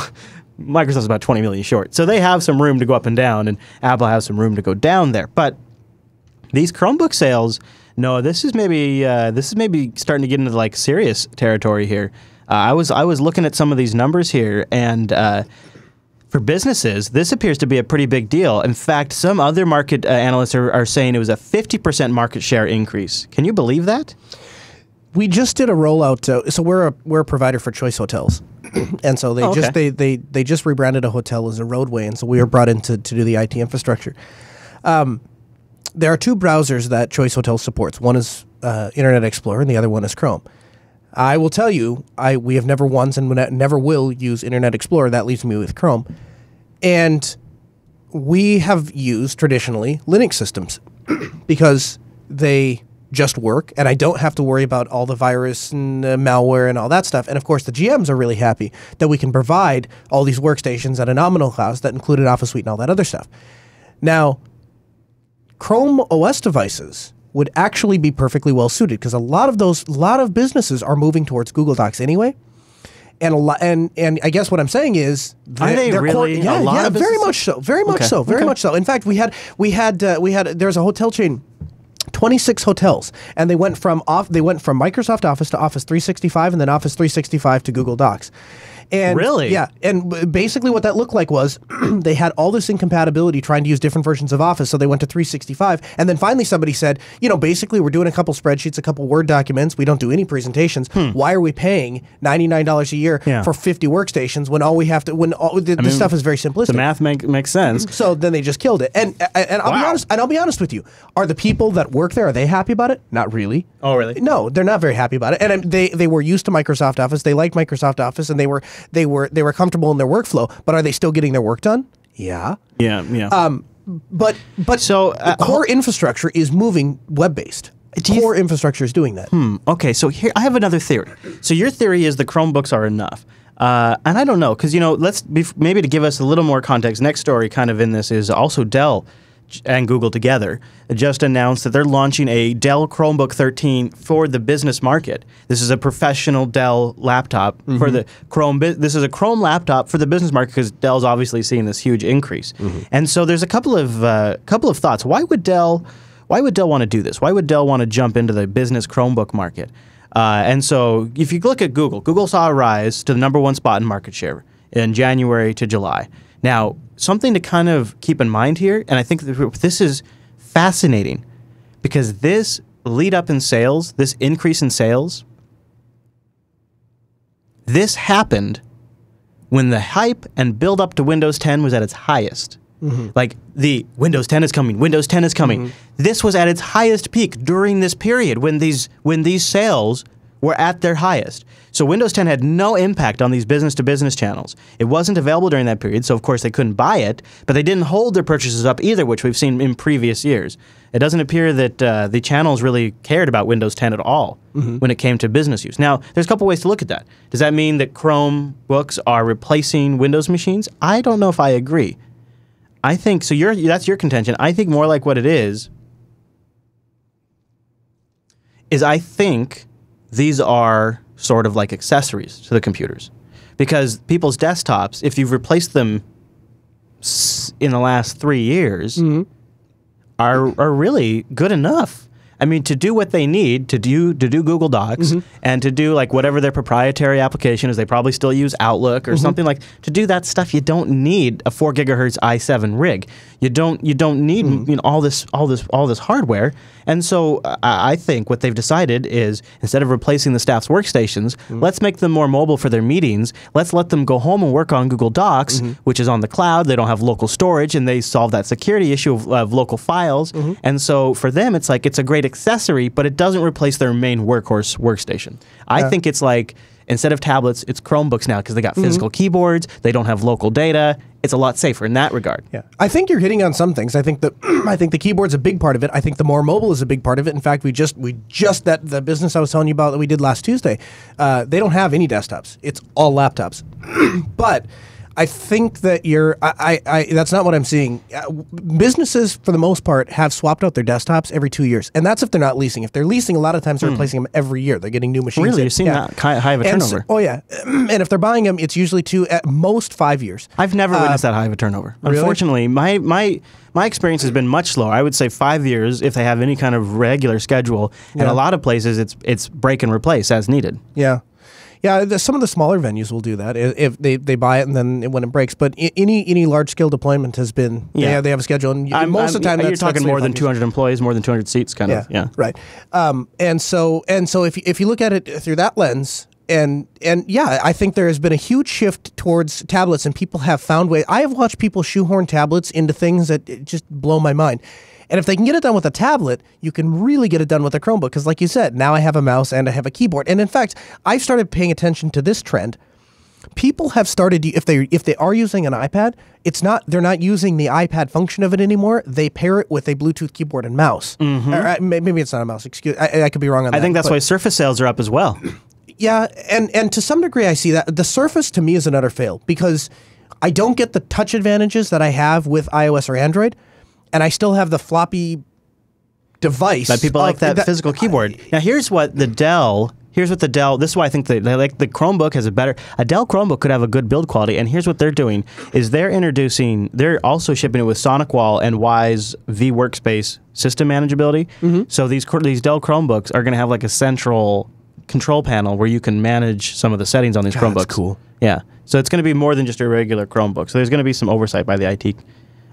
Microsoft's about twenty million short. So they have some room to go up and down, and Apple has some room to go down there. But these Chromebook sales, no, this is maybe uh, this is maybe starting to get into like serious territory here. Uh, I was I was looking at some of these numbers here, and uh, for businesses, this appears to be a pretty big deal. In fact, some other market uh, analysts are, are saying it was a fifty percent market share increase. Can you believe that? We just did a rollout. Uh, so we're a we're a provider for Choice Hotels, and so they oh, okay. just they, they they just rebranded a hotel as a roadway, and so we were brought in to, to do the I T infrastructure. Um, There are two browsers that Choice Hotels supports. One is uh, Internet Explorer, and the other one is Chrome. I will tell you, I we have never once and never will use Internet Explorer. That leaves me with Chrome. And we have used, traditionally, Linux systems because they just work, and I don't have to worry about all the virus and the malware and all that stuff. And, of course, the G Ms are really happy that we can provide all these workstations at a nominal cost that included Office Suite and all that other stuff. Now, Chrome O S devices would actually be perfectly well suited because a lot of those, a lot of businesses are moving towards Google Docs anyway, and a lot, and and I guess what I'm saying is, they're, are they really yeah, a lot yeah, of very much so, very much okay. so, very okay. much so. In fact, we had we had uh, we had there's a hotel chain, twenty-six hotels, and they went from off they went from Microsoft Office to Office three sixty-five, and then Office three sixty-five to Google Docs. And, really? Yeah. And basically what that looked like was they had all this incompatibility trying to use different versions of Office, so they went to three sixty-five, and then finally somebody said, you know, basically we're doing a couple spreadsheets, a couple Word documents, we don't do any presentations, hmm. why are we paying ninety-nine dollars a year yeah. for fifty workstations when all we have to, when all, th I mean, this stuff is very simplistic. The math make, makes sense. So then they just killed it. And, and, and, I'll wow. be honest, and I'll be honest with you, are the people that work there, are they happy about it? Not really. Oh, really? No, they're not very happy about it. And um, they, they were used to Microsoft Office, they liked Microsoft Office, and they were... They were they were comfortable in their workflow, but are they still getting their work done? Yeah, yeah, yeah. Um, but but so uh, the core infrastructure is moving web based. Core infrastructure is doing that. Hmm. Okay. So here I have another theory. So your theory is the Chromebooks are enough, uh, and I don't know because you know let's maybe to give us a little more context. Next story, kind of in this, is also Dell and Google together, just announced that they're launching a Dell Chromebook thirteen for the business market. This is a professional Dell laptop mm-hmm. for the Chrome. This is a Chrome laptop for the business market because Dell's obviously seeing this huge increase. Mm-hmm. And so there's a couple of uh, couple of thoughts. Why would Dell? Why would Dell want to do this? Why would Dell want to jump into the business Chromebook market? Uh, and so if you look at Google, Google saw a rise to the number one spot in market share in January to July. Now, something to kind of keep in mind here, and I think this is fascinating, because this lead up in sales, this increase in sales, this happened when the hype and build up to Windows ten was at its highest. Mm-hmm. Like the Windows ten is coming, Windows ten is coming. Mm-hmm. This was at its highest peak during this period when these when these sales were at their highest. So Windows ten had no impact on these business-to-business channels. It wasn't available during that period, so of course they couldn't buy it, but they didn't hold their purchases up either, which we've seen in previous years. It doesn't appear that uh, the channels really cared about Windows ten at all mm-hmm. when it came to business use. Now, there's a couple ways to look at that. Does that mean that Chromebooks are replacing Windows machines? I don't know if I agree. I think, so you're, that's your contention. I think more like what it is, is I think these are sort of like accessories to the computers. Because people's desktops, if you've replaced them in the last three years, mm-hmm. are, are really good enough. I mean, to do what they need, to do to do Google Docs, mm-hmm. and to do like whatever their proprietary application is, they probably still use Outlook or mm-hmm. something like, to do that stuff, you don't need a four gigahertz i seven rig. You don't you don't need mm-hmm. you know, all this all this all this hardware. And so uh, I think what they've decided is instead of replacing the staff's workstations, mm-hmm. let's make them more mobile for their meetings. Let's let them go home and work on Google Docs, mm-hmm. which is on the cloud. They don't have local storage, and they solve that security issue of, of local files. Mm-hmm. And so for them, it's like it's a great accessory, but it doesn't replace their main workhorse workstation. I yeah. think it's like, instead of tablets, it's Chromebooks now because they got physical mm-hmm. keyboards, they don't have local data. It's a lot safer in that regard. Yeah, I think you're hitting on some things. I think the I think the keyboard's a big part of it. I think the more mobile is a big part of it. In fact, we just we just that the business I was telling you about that we did last Tuesday, uh, they don't have any desktops. It's all laptops. But I think that you're, I, I, I, that's not what I'm seeing. Uh, businesses, for the most part, have swapped out their desktops every two years. And that's if they're not leasing. If they're leasing, a lot of times they're mm. replacing them every year. They're getting new machines. Really? You've seen yeah. that high of a turnover? So, oh, yeah. And if they're buying them, it's usually two, at most five years. I've never uh, witnessed that high of a turnover. Really? Unfortunately, my, my, my experience has been much slower. I would say five years if they have any kind of regular schedule. Yeah. And a lot of places, it's, it's break and replace as needed. Yeah. Yeah, some of the smaller venues will do that if they, they buy it and then when it breaks. But any any large scale deployment has been yeah, yeah they have a schedule, and I'm, most I'm, of the time you're that's, talking that's more than two hundred employees, more than two hundred seats, kind yeah, of yeah right. Um, and so and so if if you look at it through that lens. And and yeah, I think there has been a huge shift towards tablets, and people have found ways. I have watched people shoehorn tablets into things that just blow my mind. And if they can get it done with a tablet, you can really get it done with a Chromebook. Because like you said, now I have a mouse and I have a keyboard. And in fact, I've started paying attention to this trend. People have started, if they if they are using an iPad, it's not they're not using the iPad function of it anymore. They pair it with a Bluetooth keyboard and mouse. Mm-hmm. Or, uh, maybe it's not a mouse. Excuse, I, I could be wrong on that. I think that's but, why Surface sales are up as well. Yeah, and, and to some degree I see that. The Surface, to me, is an utter fail because I don't get the touch advantages that I have with iOS or Android, and I still have the floppy device. But people like that, that physical keyboard. I, now, here's what the Dell... Here's what the Dell, this is why I think they, they like the Chromebook has a better, a Dell Chromebook could have a good build quality, and here's what they're doing, is they're introducing, they're also shipping it with SonicWall and Wi's vWorkspace system manageability, mm-hmm. so these, these Dell Chromebooks are going to have like a central control panel where you can manage some of the settings on these God, Chromebooks. That's cool. Yeah, so it's going to be more than just a regular Chromebook, so there's going to be some oversight by the I T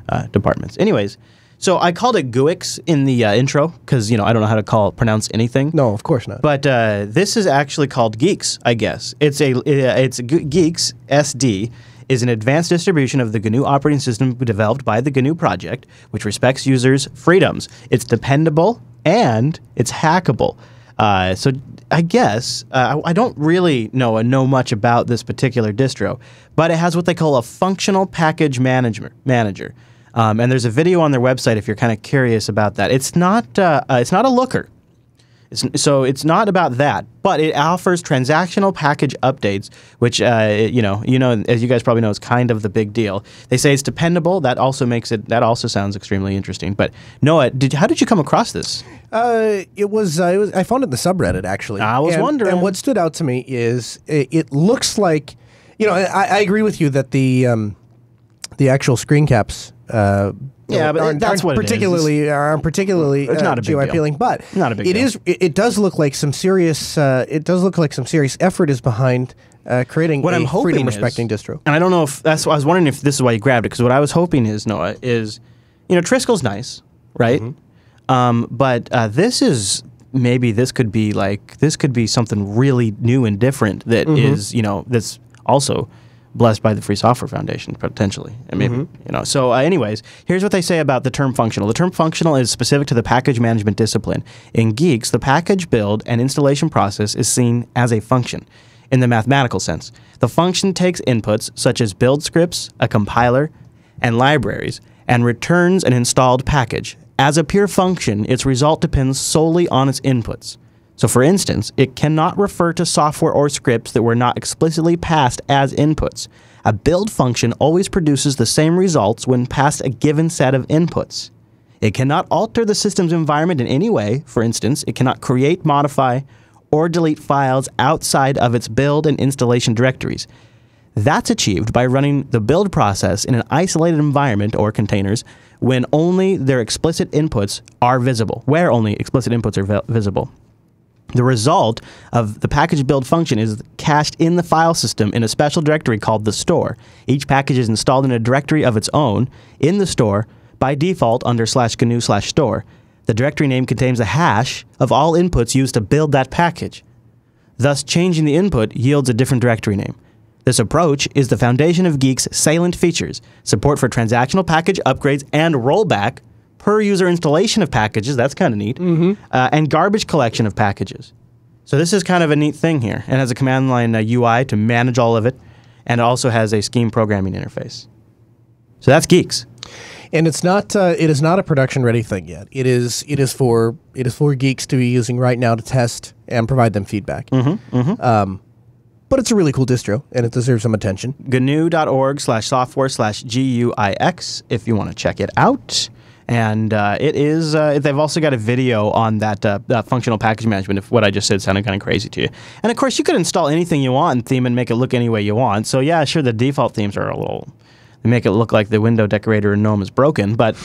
uh, departments. Anyways. So I called it Guix in the uh, intro because, you know, I don't know how to call pronounce anything. No, of course not. But uh, this is actually called Guix, I guess. It's a it's Guix S D is an advanced distribution of the G N U operating system developed by the G N U project, which respects users' freedoms. It's dependable and it's hackable. Uh, so I guess uh, I don't really know know much about this particular distro, but it has what they call a functional package manager manager. Um, and there's a video on their website if you're kind of curious about that. It's not uh, uh, it's not a looker. It's, so it's not about that, but it offers transactional package updates, which uh, you know, you know, as you guys probably know, is kind of the big deal. They say it's dependable. That also makes it. That also sounds extremely interesting. But Noah, did how did you come across this? Uh, it was uh, it was I found it in the subreddit actually. I was and, wondering. And what stood out to me is it, it looks like, you know, I, I agree with you that the um, the actual screen caps. Uh, Yeah, but aren't, that's aren't what particularly it is. Aren't particularly it's not uh, a big G U I appealing, but not a big it deal. Is. It, it does look like some serious. Uh, it does look like some serious effort is behind uh, creating what a I'm hoping freedom respecting is, distro. And I don't know if that's. Why I was wondering if this is why you grabbed it, because what I was hoping is, Noah, is, you know, Triskel's nice, right? Mm-hmm. um, but uh, this is. Maybe this could be like this could be something really new and different that mm-hmm. is, you know, that's also blessed by the Free Software Foundation, potentially. I mean, mm-hmm. you know. So, uh, anyways, here's what they say about the term functional. The term functional is specific to the package management discipline. In Guix, the package build and installation process is seen as a function in the mathematical sense. The function takes inputs such as build scripts, a compiler, and libraries, and returns an installed package. As a pure function, its result depends solely on its inputs. So, for instance, it cannot refer to software or scripts that were not explicitly passed as inputs. A build function always produces the same results when passed a given set of inputs. It cannot alter the system's environment in any way. For instance, it cannot create, modify, or delete files outside of its build and installation directories. That's achieved by running the build process in an isolated environment or containers when only their explicit inputs are visible, where only explicit inputs are visible. The result of the package build function is cached in the file system in a special directory called the store. Each package is installed in a directory of its own in the store by default under slash GNU slash store. The directory name contains a hash of all inputs used to build that package. Thus, changing the input yields a different directory name. This approach is the foundation of Guix's salient features, support for transactional package upgrades and rollback, per-user installation of packages, that's kind of neat, mm-hmm. uh, and garbage collection of packages. So this is kind of a neat thing here. It has a command line uh, U I to manage all of it, and it also has a scheme programming interface. So that's Guix. And it's not, uh, it is not a production-ready thing yet. It is, it is for, it is for Guix to be using right now to test and provide them feedback. Mm-hmm, mm-hmm. Um, but it's a really cool distro, and it deserves some attention. G N U dot org slash software slash G U I X if you want to check it out. And uh, it is, uh, they've also got a video on that, uh, that functional package management, if what I just said sounded kind of crazy to you. And of course, you could install anything you want in theme and make it look any way you want. So yeah, sure, the default themes are a little, they make it look like the window decorator in GNOME is broken, but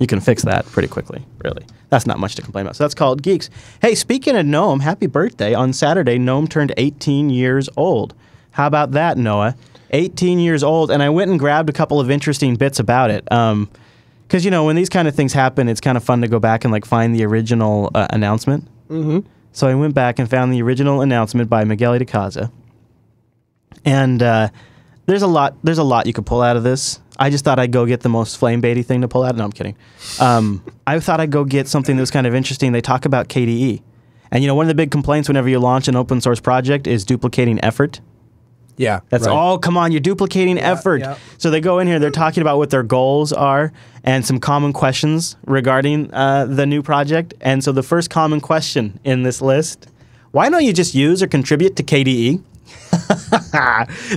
you can fix that pretty quickly, really. That's not much to complain about. So that's called Guix. Hey, speaking of GNOME, happy birthday. On Saturday, GNOME turned eighteen years old. How about that, Noah? eighteen years old, and I went and grabbed a couple of interesting bits about it. Um... Because, you know, when these kind of things happen, it's kind of fun to go back and, like, find the original uh, announcement. Mm-hmm. So I went back and found the original announcement by Miguel de Casa. And uh, there's a lot there's a lot you could pull out of this. I just thought I'd go get the most flame-baity thing to pull out. No, I'm kidding. Um, I thought I'd go get something that was kind of interesting. They talk about K D E. And, you know, one of the big complaints whenever you launch an open-source project is duplicating effort. Yeah. That's all. Right. Oh, come on, you're duplicating yeah, effort. Yeah. So they go in here, they're talking about what their goals are and some common questions regarding uh, the new project. And so the first common question in this list, why don't you just use or contribute to K D E?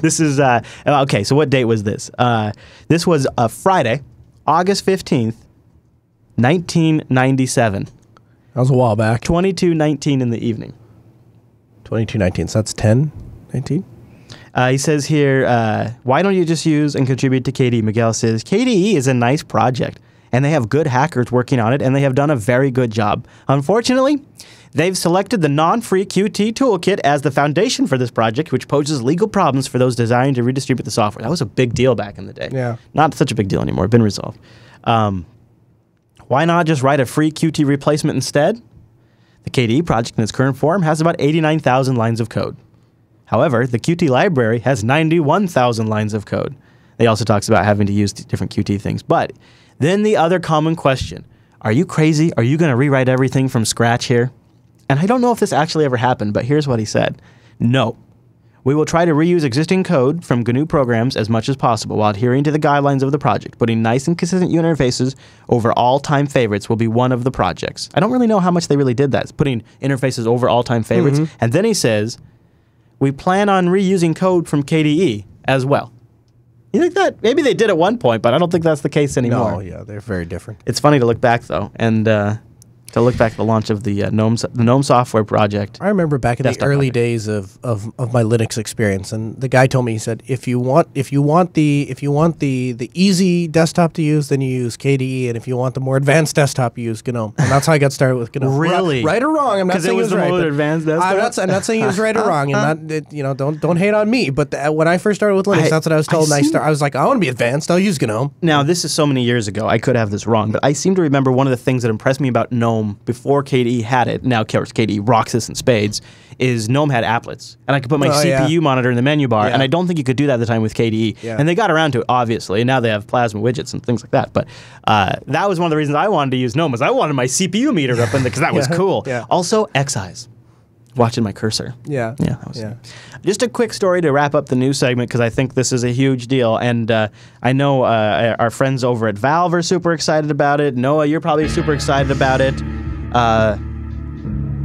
This is, uh, okay, so what date was this? Uh, this was uh, Friday, August fifteenth, nineteen ninety-seven. That was a while back. twenty-two nineteen in the evening. twenty-two nineteen, so that's ten nineteen? Uh, he says here, uh, why don't you just use and contribute to K D E? Miguel says, K D E is a nice project, and they have good hackers working on it, and they have done a very good job. Unfortunately, they've selected the non-free Q T toolkit as the foundation for this project, which poses legal problems for those desiring to redistribute the software. That was a big deal back in the day. Yeah. Not such a big deal anymore. Been resolved. Um, why not just write a free Q T replacement instead? The K D E project in its current form has about eighty-nine thousand lines of code. However, the Q T library has ninety-one thousand lines of code. They also talks about having to use different Q T things. But then the other common question, are you crazy? Are you going to rewrite everything from scratch here? And I don't know if this actually ever happened, but here's what he said. No, We will try to reuse existing code from G N U programs as much as possible while adhering to the guidelines of the project. Putting nice and consistent user interfaces over all-time favorites will be one of the projects. I don't really know how much they really did that. It's putting interfaces over all-time favorites. Mm-hmm. And then he says, we plan on reusing code from K D E as well. You think that? Maybe they did at one point, but I don't think that's the case anymore. No, yeah, they're very different. It's funny to look back, though, and uh, to look back at the launch of the uh, GNOME, the GNOME software project. I remember back in the early days of, of of my Linux experience, and the guy told me, he said, if you want if you want the if you want the the easy desktop to use, then you use K D E, and if you want the more advanced desktop, you use GNOME. And that's how I got started with GNOME. Really? Right, right or wrong? I'm not saying it was, it was right, more advanced desktop. I'm not, I'm not saying it was right or wrong. And not it, you know, don't don't hate on me. But the, when I first started with Linux, I, that's what I was told. I and I start, I was like, I want to be advanced. I'll use GNOME. Now this is so many years ago. I could have this wrong, but I seem to remember one of the things that impressed me about GNOME before K D E had it, now K D E rocks this in spades, is GNOME had applets. And I could put my oh, C P U yeah. monitor in the menu bar, yeah. and I don't think you could do that at the time with K D E. Yeah. And they got around to it, obviously, and now they have plasma widgets and things like that. But uh, that was one of the reasons I wanted to use GNOME, was I wanted my C P U meter up in there, because that yeah. was cool. Yeah. Also, X-Eyes. Watching my cursor. Yeah. Yeah, that was yeah. Just a quick story to wrap up the news segment, because I think this is a huge deal. And uh, I know uh, our friends over at Valve are super excited about it. Noah, you're probably super excited about it. Uh,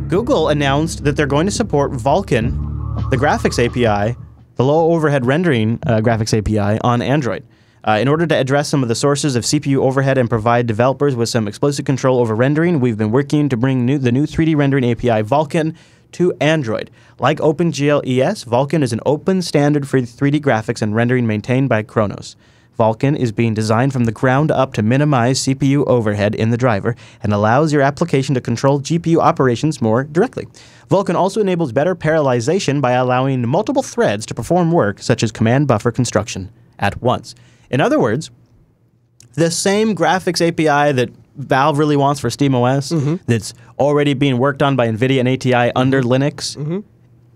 Google announced that they're going to support Vulkan, the graphics A P I, the low overhead rendering uh, graphics A P I on Android. Uh, in order to address some of the sources of C P U overhead and provide developers with some explicit control over rendering, we've been working to bring new, the new three D rendering A P I Vulkan to Android. Like OpenGL E S, Vulkan is an open standard for three D graphics and rendering maintained by Kronos. Vulkan is being designed from the ground up to minimize C P U overhead in the driver and allows your application to control G P U operations more directly. Vulkan also enables better parallelization by allowing multiple threads to perform work such as command buffer construction at once. In other words, the same graphics A P I that Valve really wants for SteamOS, mm-hmm. that's already being worked on by NVIDIA and A T I under Linux, mm-hmm.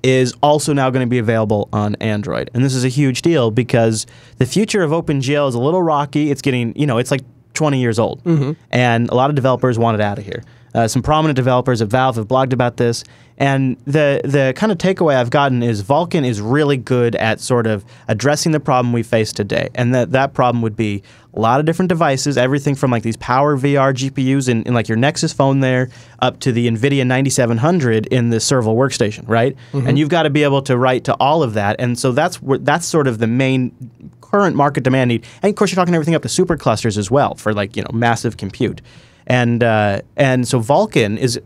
is also now going to be available on Android. And this is a huge deal because the future of OpenGL is a little rocky. It's getting, you know, it's like twenty years old. Mm-hmm. And a lot of developers want it out of here. Uh, some prominent developers at Valve have blogged about this. And the, the kind of takeaway I've gotten is Vulkan is really good at sort of addressing the problem we face today. And that, that problem would be a lot of different devices, everything from like these Power V R G P Us in, in like your Nexus phone there up to the NVIDIA ninety-seven hundred in the Serval workstation, right? Mm-hmm. And you've got to be able to write to all of that. And so that's that's sort of the main current market demand need. And of course, you're talking everything up to superclusters as well for like, you know, massive compute. And uh, and so Vulkan is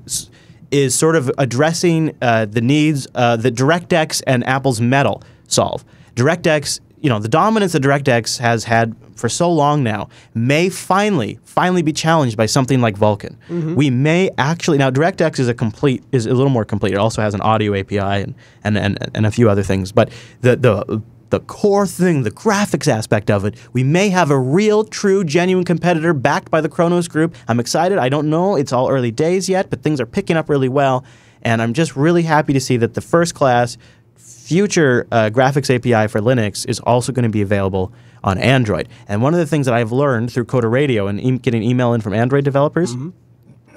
is sort of addressing uh, the needs uh, that DirectX and Apple's Metal solve. DirectX, you know, the dominance that DirectX has had for so long now may finally, finally be challenged by something like Vulkan. Mm-hmm. We may actually now DirectX is a complete is a little more complete. It also has an audio A P I and and and, and a few other things, but the the The core thing, the graphics aspect of it, we may have a real, true, genuine competitor backed by the Kronos Group. I'm excited. I don't know. It's all early days yet, but things are picking up really well. And I'm just really happy to see that the first-class future uh, graphics A P I for Linux is also going to be available on Android. And one of the things that I've learned through Coda Radio and e getting email in from Android developers, mm-hmm.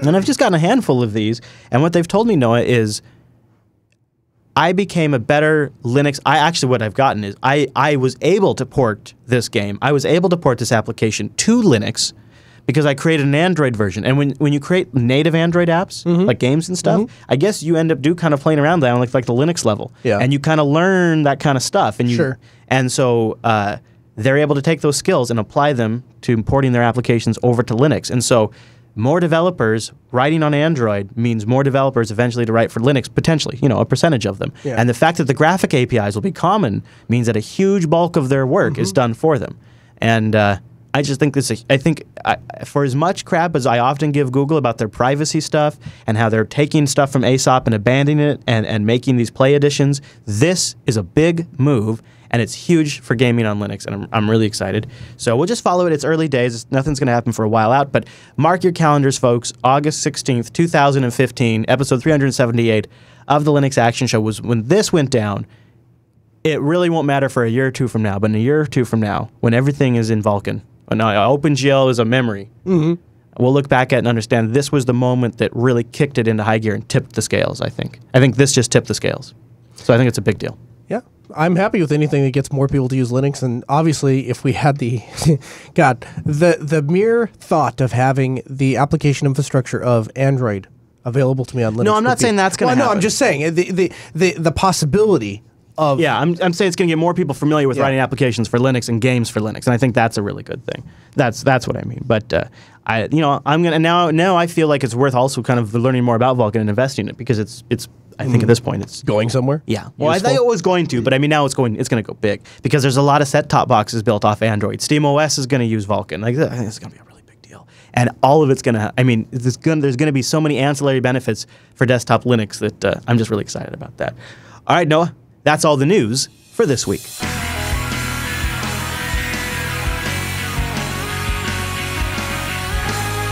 and I've just gotten a handful of these, and what they've told me, Noah, is I became a better Linux. I actually, what I've gotten is I, I was able to port this game. I was able to port this application to Linux because I created an Android version. And when, when you create native Android apps, mm-hmm. like games and stuff, mm-hmm. I guess you end up do kind of playing around that on like, like the Linux level. Yeah. And you kind of learn that kind of stuff. And you, sure. And so uh, they're able to take those skills and apply them to porting their applications over to Linux. And so more developers writing on Android means more developers eventually to write for Linux, potentially, you know, a percentage of them. Yeah. And the fact that the graphic A P Is will be common means that a huge bulk of their work mm-hmm. is done for them. And uh, I just think this, I think I, for as much crap as I often give Google about their privacy stuff and how they're taking stuff from A S O P and abandoning it and, and making these play editions, this is a big move. And it's huge for gaming on Linux, and I'm, I'm really excited. So we'll just follow it. It's early days. Nothing's going to happen for a while out, but mark your calendars, folks. August sixteenth, two thousand fifteen, episode three hundred seventy-eight of the Linux Action Show was when this went down. It really won't matter for a year or two from now, but in a year or two from now, when everything is in Vulkan, when OpenGL is a memory, mm-hmm. we'll look back at it and understand this was the moment that really kicked it into high gear and tipped the scales, I think. I think this just tipped the scales. So I think it's a big deal. Yeah. I'm happy with anything that gets more people to use Linux. And obviously, if we had the, God, the, the mere thought of having the application infrastructure of Android available to me on Linux. No, I'm not be, saying that's going to well, happen. No, I'm just saying the, the, the, the possibility of... Yeah, I'm, I'm saying it's going to get more people familiar with yeah. writing applications for Linux and games for Linux. And I think that's a really good thing. That's that's what I mean. But, uh, I you know, I'm going to... Now now I feel like it's worth also kind of learning more about Vulkan and investing in it because it's it's... I think at this point it's going somewhere. Yeah. Well, useful. I thought it was going to, but I mean now it's going. It's going to go big because there's a lot of set-top boxes built off Android. SteamOS is going to use Vulkan. Like I think it's going to be a really big deal, and all of it's going to. I mean, there's going to be so many ancillary benefits for desktop Linux that uh, I'm just really excited about that. All right, Noah, that's all the news for this week.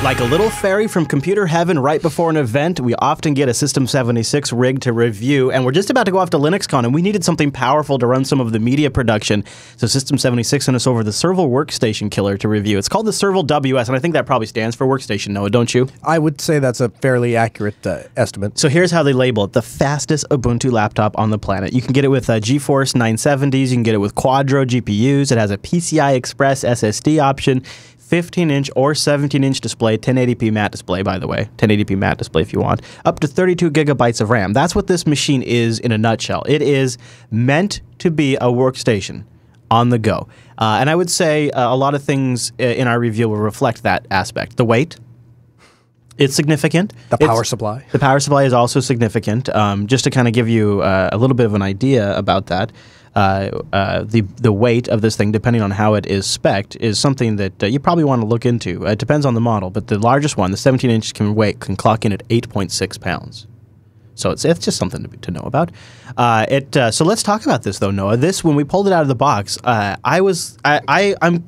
Like a little fairy from computer heaven right before an event, we often get a System seventy-six rig to review, and we're just about to go off to LinuxCon, and we needed something powerful to run some of the media production, so System seventy-six sent us over the Serval Workstation Killer to review. It's called the Serval W S, and I think that probably stands for workstation, Noah, don't you? I would say that's a fairly accurate uh, estimate. So here's how they label it. The fastest Ubuntu laptop on the planet. You can get it with uh, GeForce nine seventies, you can get it with Quadro G P Us, it has a P C I Express S S D option, fifteen inch or seventeen inch display, ten eighty p matte display, by the way, ten eighty p matte display if you want, up to thirty-two gigabytes of RAM. That's what this machine is in a nutshell. It is meant to be a workstation on the go. Uh, and I would say uh, a lot of things in our review will reflect that aspect. The weight, it's significant. The power it's, supply. The power supply is also significant. Um, just to kind of give you uh, a little bit of an idea about that, Uh, uh, the the weight of this thing, depending on how it is spec'd, is something that uh, you probably want to look into. Uh, it depends on the model, but the largest one, the seventeen inch can weight can clock in at eight point six pounds. So it's it's just something to, be, to know about. Uh, it uh, so let's talk about this though, Noah. This when we pulled it out of the box, uh, I was I, I I'm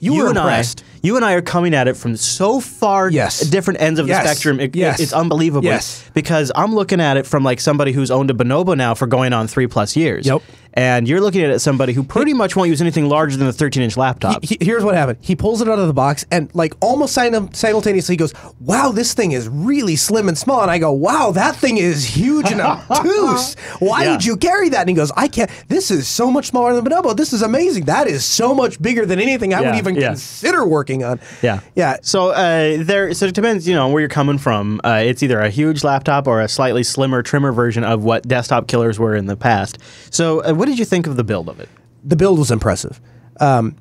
you, you were and impressed. I, You and I are coming at it from so far yes. different ends of yes. the spectrum. It, yes. it, it's unbelievable yes. because I'm looking at it from like somebody who's owned a Bonobo now for going on three plus years. Yep. And you're looking at it as somebody who pretty much won't use anything larger than a thirteen inch laptop. He, he, here's what happened. He pulls it out of the box and like almost simultaneously he goes, wow, this thing is really slim and small. And I go, wow, that thing is huge and obtuse. Why yeah. did you carry that? And he goes, I can't. This is so much smaller than Bonobo. This is amazing. That is so much bigger than anything I yeah. would even yeah. consider working on. Yeah. Yeah. So uh, there. So it depends, you know, where you're coming from. Uh, it's either a huge laptop or a slightly slimmer, trimmer version of what desktop killers were in the past. So uh, what did you think of the build of it? The build was impressive. Um,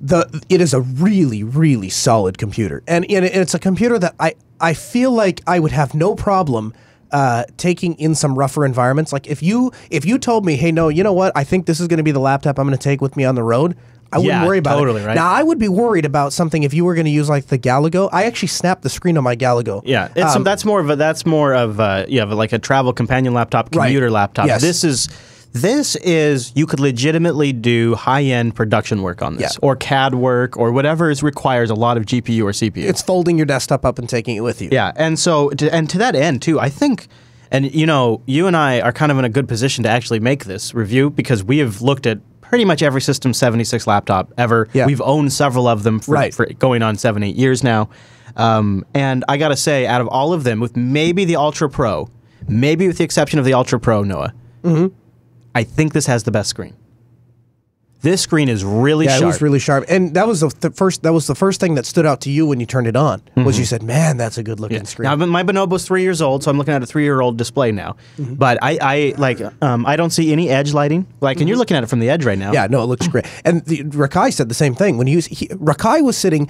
the It is a really, really solid computer. And, and it's a computer that I, I feel like I would have no problem Uh, taking in some rougher environments. Like if you if you told me, hey, no, you know what? I think this is going to be the laptop I'm going to take with me on the road. I yeah, wouldn't worry about totally, it. Right? Now I would be worried about something if you were going to use like the Galago. I actually snapped the screen on my Galago. Yeah, it's, um, that's more of a that's more of a, yeah, like a travel companion laptop, commuter right. laptop. Yes. This is. This is, you could legitimately do high-end production work on this, yeah. or C A D work, or whatever is requires a lot of G P U or C P U. It's folding your desktop up and taking it with you. Yeah, and so, to, and to that end, too, I think, and you know, you and I are kind of in a good position to actually make this review, because we have looked at pretty much every System seventy-six laptop ever. Yeah. We've owned several of them for, right. for going on seven, eight years now. Um, and I gotta say, out of all of them, with maybe the Ultra Pro, maybe with the exception of the Ultra Pro, Noah, mm-hmm. I think this has the best screen. This screen is really yeah, sharp. Yeah, it was really sharp. And that was the th first that was the first thing that stood out to you when you turned it on, mm-hmm. was you said, man, that's a good-looking yeah. screen. Now, my Bonobo's three years old, so I'm looking at a three-year-old display now. Mm-hmm. But I, I like um, I don't see any edge lighting. Like, mm-hmm. and you're looking at it from the edge right now. Yeah, no, it looks great. And the, Rakai said the same thing. When he, was, he Rakai was sitting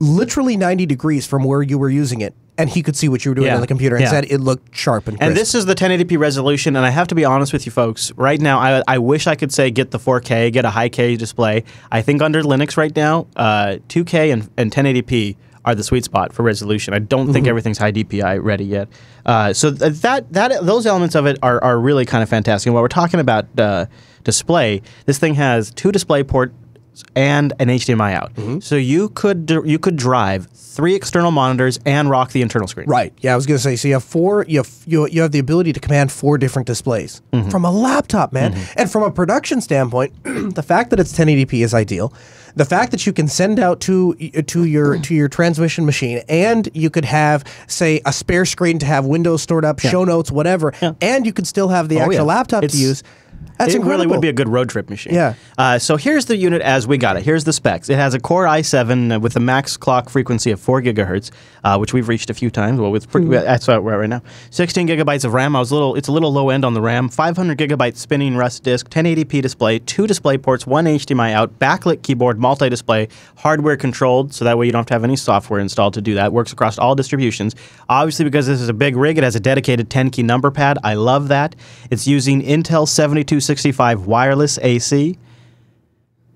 literally ninety degrees from where you were using it, and he could see what you were doing yeah. on the computer, and yeah. said it looked sharp and crisp. And this is the ten eighty p resolution, and I have to be honest with you folks, right now I, I wish I could say get the four K, get a high K display. I think under Linux right now, uh, two K and, and ten eighty p are the sweet spot for resolution. I don't mm-hmm. think everything's high D P I ready yet. Uh, so th that that those elements of it are, are really kind of fantastic. And while we're talking about uh, display, this thing has two display port and an H D M I out. Mm-hmm. So you could you could drive three external monitors and rock the internal screen. Right. Yeah, I was going to say, so you have four, you have, you, you have the ability to command four different displays mm-hmm. from a laptop, man. Mm-hmm. And from a production standpoint, the fact that it's ten eighty p is ideal. The fact that you can send out to to your to your transmission machine, and you could have, say, a spare screen to have Windows stored up, yeah. show notes, whatever, yeah. and you could still have the oh, actual yeah. laptop it's, to use. That's it incredible. Really would be a good road trip machine. Yeah. Uh, so here's the unit as we got it. Here's the specs. It has a Core i seven with a max clock frequency of four gigahertz, uh, which we've reached a few times. Well, with pretty, mm. that's what we're at right now. sixteen gigabytes of RAM. I was a little. It's a little low end on the RAM. five hundred gigabyte spinning rust disk, ten eighty p display, two display ports, one H D M I out, backlit keyboard, multi-display, hardware controlled, so that way you don't have to have any software installed to do that. Works across all distributions. Obviously, because this is a big rig, it has a dedicated ten key number pad. I love that. It's using Intel seventy-two sixty-five wireless A C,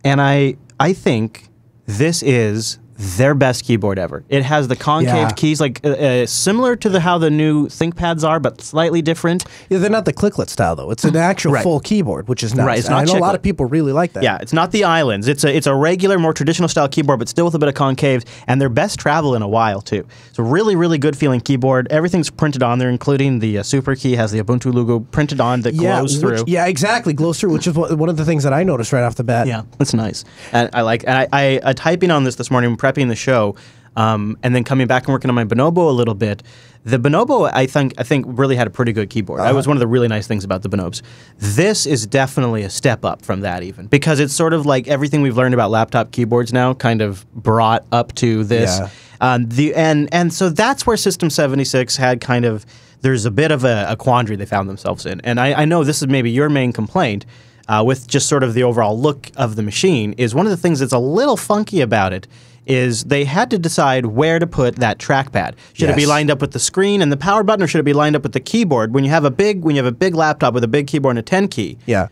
and I I think this is their best keyboard ever. It has the concave yeah. keys, like uh, uh, similar to the, how the new ThinkPads are, but slightly different. Yeah, they're not the clicklet style though. It's an actual right. full keyboard, which is nice. Right, it's not I know a lot of people really like that. Yeah, it's not the islands. It's a it's a regular, more traditional style keyboard, but still with a bit of concaves. And their best travel in a while too. It's a really, really good feeling keyboard. Everything's printed on there, including the uh, super key has the Ubuntu logo printed on that yeah, glows which, through. Yeah, exactly, glows through, which is one of the things that I noticed right off the bat. Yeah, that's nice. And I like. And I, I uh, typing on this this morning. Prepping the show, um, and then coming back and working on my Bonobo a little bit. The Bonobo, I think, I think really had a pretty good keyboard. Uh-huh. That was one of the really nice things about the Bonobos. This is definitely a step up from that even, because it's sort of like everything we've learned about laptop keyboards now kind of brought up to this. Yeah. Um, the and, and so that's where System seventy-six had kind of, there's a bit of a, a quandary they found themselves in. And I, I know this is maybe your main complaint, uh, with just sort of the overall look of the machine, is one of the things that's a little funky about it is they had to decide where to put that trackpad. Should yes. it be lined up with the screen and the power button, or should it be lined up with the keyboard? When you have a big when you have a big laptop with a big keyboard and a ten key, yeah,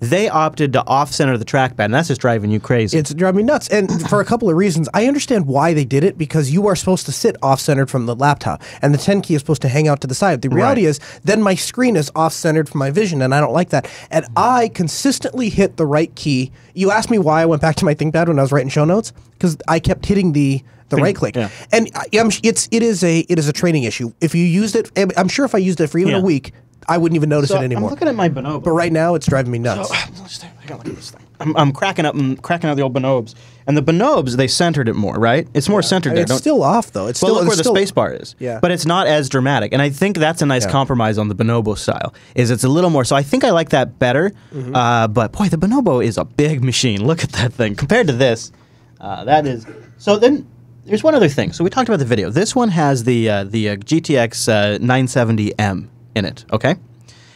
they opted to off-center the trackpad, and that's just driving you crazy. It's driving me nuts, and for a couple of reasons. I understand why they did it, because you are supposed to sit off-centered from the laptop, and the ten key is supposed to hang out to the side. The reality right. is, then my screen is off-centered from my vision, and I don't like that. And I consistently hit the right key. You asked me why I went back to my ThinkPad when I was writing show notes, because I kept hitting the... the right click, yeah. and I'm, it's it is a it is a training issue. If you used it, I'm sure if I used it for even yeah. a week, I wouldn't even notice so it anymore. I'm looking at my Bonobo, but right now it's driving me nuts. So, I gotta look at this thing. I'm, I'm cracking up and cracking out the old Bonobos, and the Bonobos they centered it more, right? It's more yeah. centered. I mean, it's don't, still off though. It's well, still look it's where still, the space bar is, yeah. but it's not as dramatic. And I think that's a nice yeah. compromise on the Bonobo style. Is it's a little more. So I think I like that better. Mm-hmm. uh, but boy, the Bonobo is a big machine. Look at that thing compared to this. Uh, that is so then. There's one other thing. So we talked about the video. This one has the uh, the uh, G T X uh, nine seventy M in it, okay?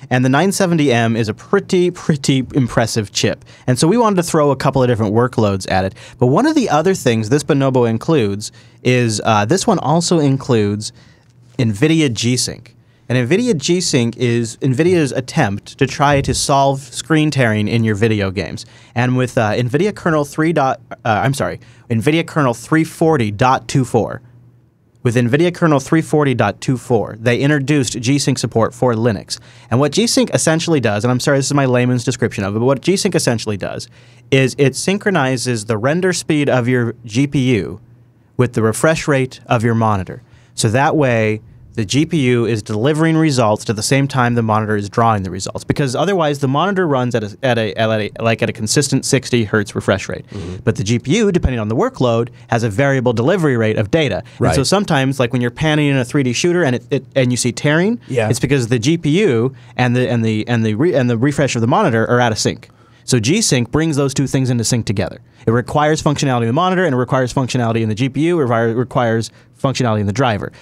And the nine seventy M is a pretty, pretty impressive chip. And so we wanted to throw a couple of different workloads at it. But one of the other things this Bonobo includes is uh, this one also includes NVIDIA G-Sync. And NVIDIA G-Sync is NVIDIA's attempt to try to solve screen tearing in your video games. And with uh, NVIDIA kernel three dot, uh, I'm sorry, NVIDIA kernel three forty point twenty-four, with NVIDIA kernel three forty point twenty-four, they introduced G-Sync support for Linux. And what G-Sync essentially does, and I'm sorry, this is my layman's description of it, but what G-Sync essentially does is it synchronizes the render speed of your G P U with the refresh rate of your monitor. So that way, the G P U is delivering results to the same time the monitor is drawing the results, because otherwise the monitor runs at a, at a, at a like at a consistent sixty hertz refresh rate. Mm-hmm. But the G P U, depending on the workload, has a variable delivery rate of data. Right. And so sometimes, like when you're panning in a three D shooter and it, it and you see tearing, yeah. it's because the G P U and the and the and the re, and the refresh of the monitor are out of sync. So G-Sync brings those two things into sync together. It requires functionality in the monitor, and it requires functionality in the G P U. It requires functionality in the driver.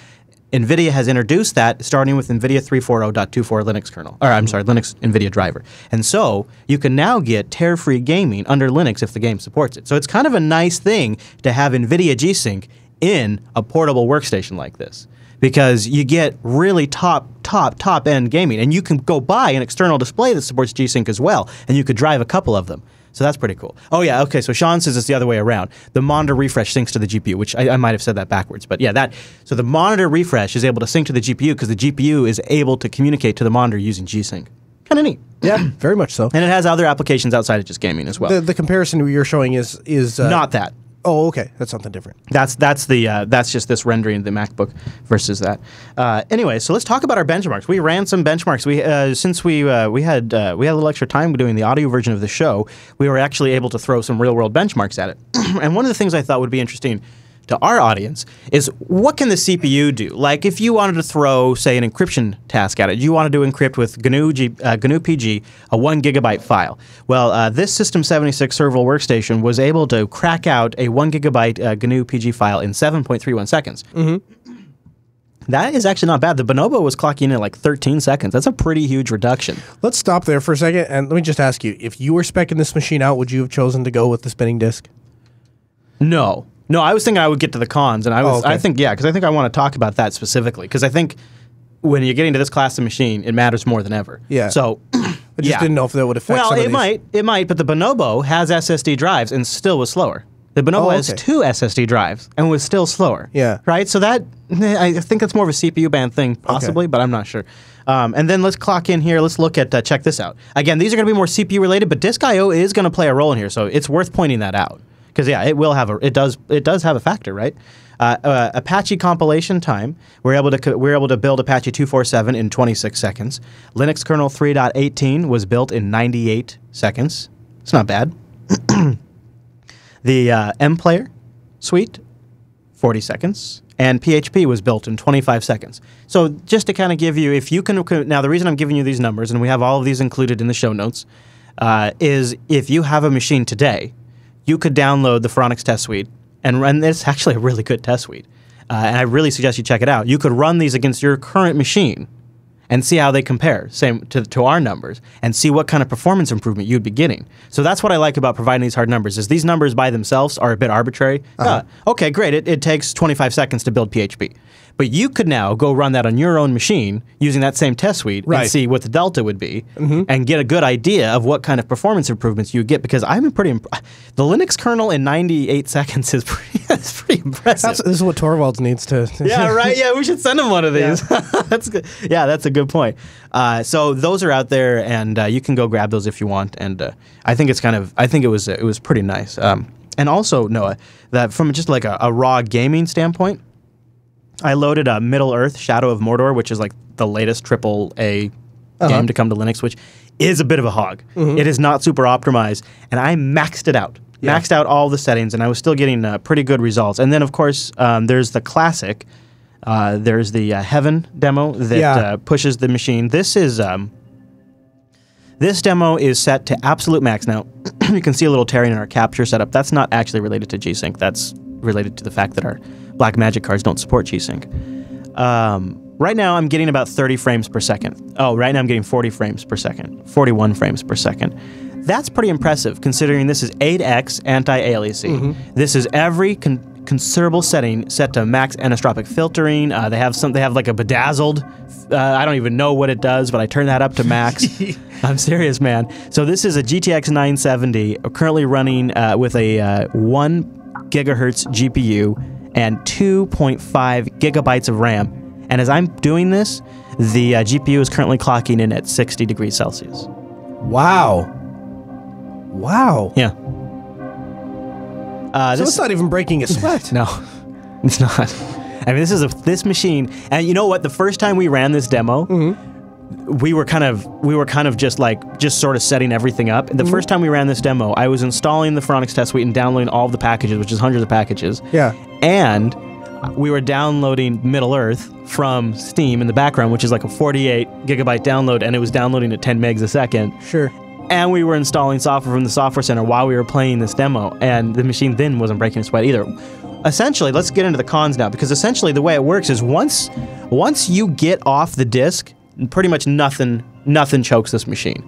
NVIDIA has introduced that starting with NVIDIA three forty point twenty-four Linux kernel, or I'm sorry, Linux NVIDIA driver. And so you can now get tear-free gaming under Linux if the game supports it. So it's kind of a nice thing to have NVIDIA G-Sync in a portable workstation like this, because you get really top, top, top-end gaming. And you can go buy an external display that supports G-Sync as well, and you could drive a couple of them. So that's pretty cool. Oh, yeah, okay, so Sean says it's the other way around. The monitor refresh syncs to the G P U, which I, I might have said that backwards, but yeah, that. So the monitor refresh is able to sync to the G P U because the G P U is able to communicate to the monitor using G-Sync. Kind of neat. Yeah, very much so. And it has other applications outside of just gaming as well. The, the comparison you're showing is... is uh, not that. Oh, okay, that's something different. That's that's the uh, that's just this rendering of the MacBook versus that. Uh, anyway, so let's talk about our benchmarks. We ran some benchmarks. We uh, since we uh, we had uh, we had a little extra time doing the audio version of the show, we were actually able to throw some real world benchmarks at it. And one of the things I thought would be interesting to our audience is, what can the C P U do? Like, if you wanted to throw, say, an encryption task at it, you wanted to encrypt with G N U G, uh, G N U P G a one gigabyte file. Well, uh, this System seventy-six Serval workstation was able to crack out a one gigabyte uh, G N U P G file in seven point three one seconds. Mm-hmm. That is actually not bad. The Bonobo was clocking in at like thirteen seconds. That's a pretty huge reduction. Let's stop there for a second, and let me just ask you, if you were speccing this machine out, would you have chosen to go with the spinning disk? No. No, I was thinking I would get to the cons, and I was, oh, okay. I think, yeah, because I think I want to talk about that specifically, because I think when you're getting to this class of machine, it matters more than ever. Yeah. So, I just yeah. didn't know if that would affect well, some of it these. might, it might, but the Bonobo has S S D drives and still was slower. The Bonobo oh, okay. has two S S D drives and was still slower. Yeah. Right? So that, I think that's more of a C P U band thing, possibly, okay. but I'm not sure. Um, and then let's clock in here. Let's look at, uh, check this out. Again, these are going to be more C P U related, but disk I O is going to play a role in here, so it's worth pointing that out. Because, yeah, it will have a, it does, it does have a factor, right? Uh, uh, Apache compilation time, we're able to, we're able to build Apache two forty-seven in twenty-six seconds. Linux kernel three point eighteen was built in ninety-eight seconds. It's not bad. The uh, mPlayer suite, forty seconds, and P H P was built in twenty-five seconds. So just to kind of give you, if you can, now the reason I'm giving you these numbers, and we have all of these included in the show notes, uh, is if you have a machine today, you could download the Pharonix test suite and run this. Actually, a really good test suite, uh, and I really suggest you check it out. You could run these against your current machine and see how they compare, same to, to our numbers, and see what kind of performance improvement you'd be getting. So that's what I like about providing these hard numbers, is these numbers by themselves are a bit arbitrary. Uh-huh. uh, okay, great, it, it takes twenty-five seconds to build P H P. But you could now go run that on your own machine using that same test suite right. and see what the delta would be mm-hmm. and get a good idea of what kind of performance improvements you get, because I'm pretty imp the Linux kernel in ninety-eight seconds is pretty, that's pretty impressive. That's, this is what Torvalds needs to. Yeah, right. Yeah, we should send him one of these. Yeah, that's good. Yeah, that's a good point. Uh, so those are out there, and uh, you can go grab those if you want. And uh, I think it's kind of I think it was uh, it was pretty nice. Um, and also, Noah, that from just like a, a raw gaming standpoint, I loaded a uh, Middle Earth: Shadow of Mordor, which is like the latest triple A uh-huh. game to come to Linux, which is a bit of a hog. Mm-hmm. It is not super optimized, and I maxed it out, yeah. maxed out all the settings, and I was still getting uh, pretty good results. And then, of course, um, there's the classic. Uh, there's the uh, Heaven demo that yeah. uh, pushes the machine. This is um, this demo is set to absolute max. Now you can see a little tearing in our capture setup. That's not actually related to G sync. That's related to the fact that our Blackmagic cards don't support G sync. Um, right now I'm getting about thirty frames per second. Oh, right now I'm getting forty frames per second, forty-one frames per second. That's pretty impressive considering this is eight X anti-aliasing. Mm-hmm. This is every con considerable setting set to max anisotropic filtering. Uh, they have some. They have like a bedazzled. Uh, I don't even know what it does, but I turn that up to max. I'm serious, man. So this is a G T X nine seventy currently running uh, with a uh, one gigahertz G P U and two point five gigabytes of RAM. And as I'm doing this, the uh, G P U is currently clocking in at sixty degrees Celsius. Wow. Wow. Yeah. Uh, so this, it's not even breaking a sweat. No, it's not. I mean, this is a this machine, and you know what? The first time we ran this demo, mm-hmm. we were kind of we were kind of just like just sort of setting everything up. And the mm-hmm. first time we ran this demo, I was installing the Pharonix test suite and downloading all of the packages, which is hundreds of packages. Yeah, and we were downloading Middle Earth from Steam in the background, which is like a forty-eight gigabyte download, and it was downloading at ten megs a second. Sure. And we were installing software from the software center while we were playing this demo, and the machine then wasn't breaking a sweat either. Essentially, let's get into the cons now, because essentially the way it works is once once you get off the disk, pretty much nothing nothing chokes this machine.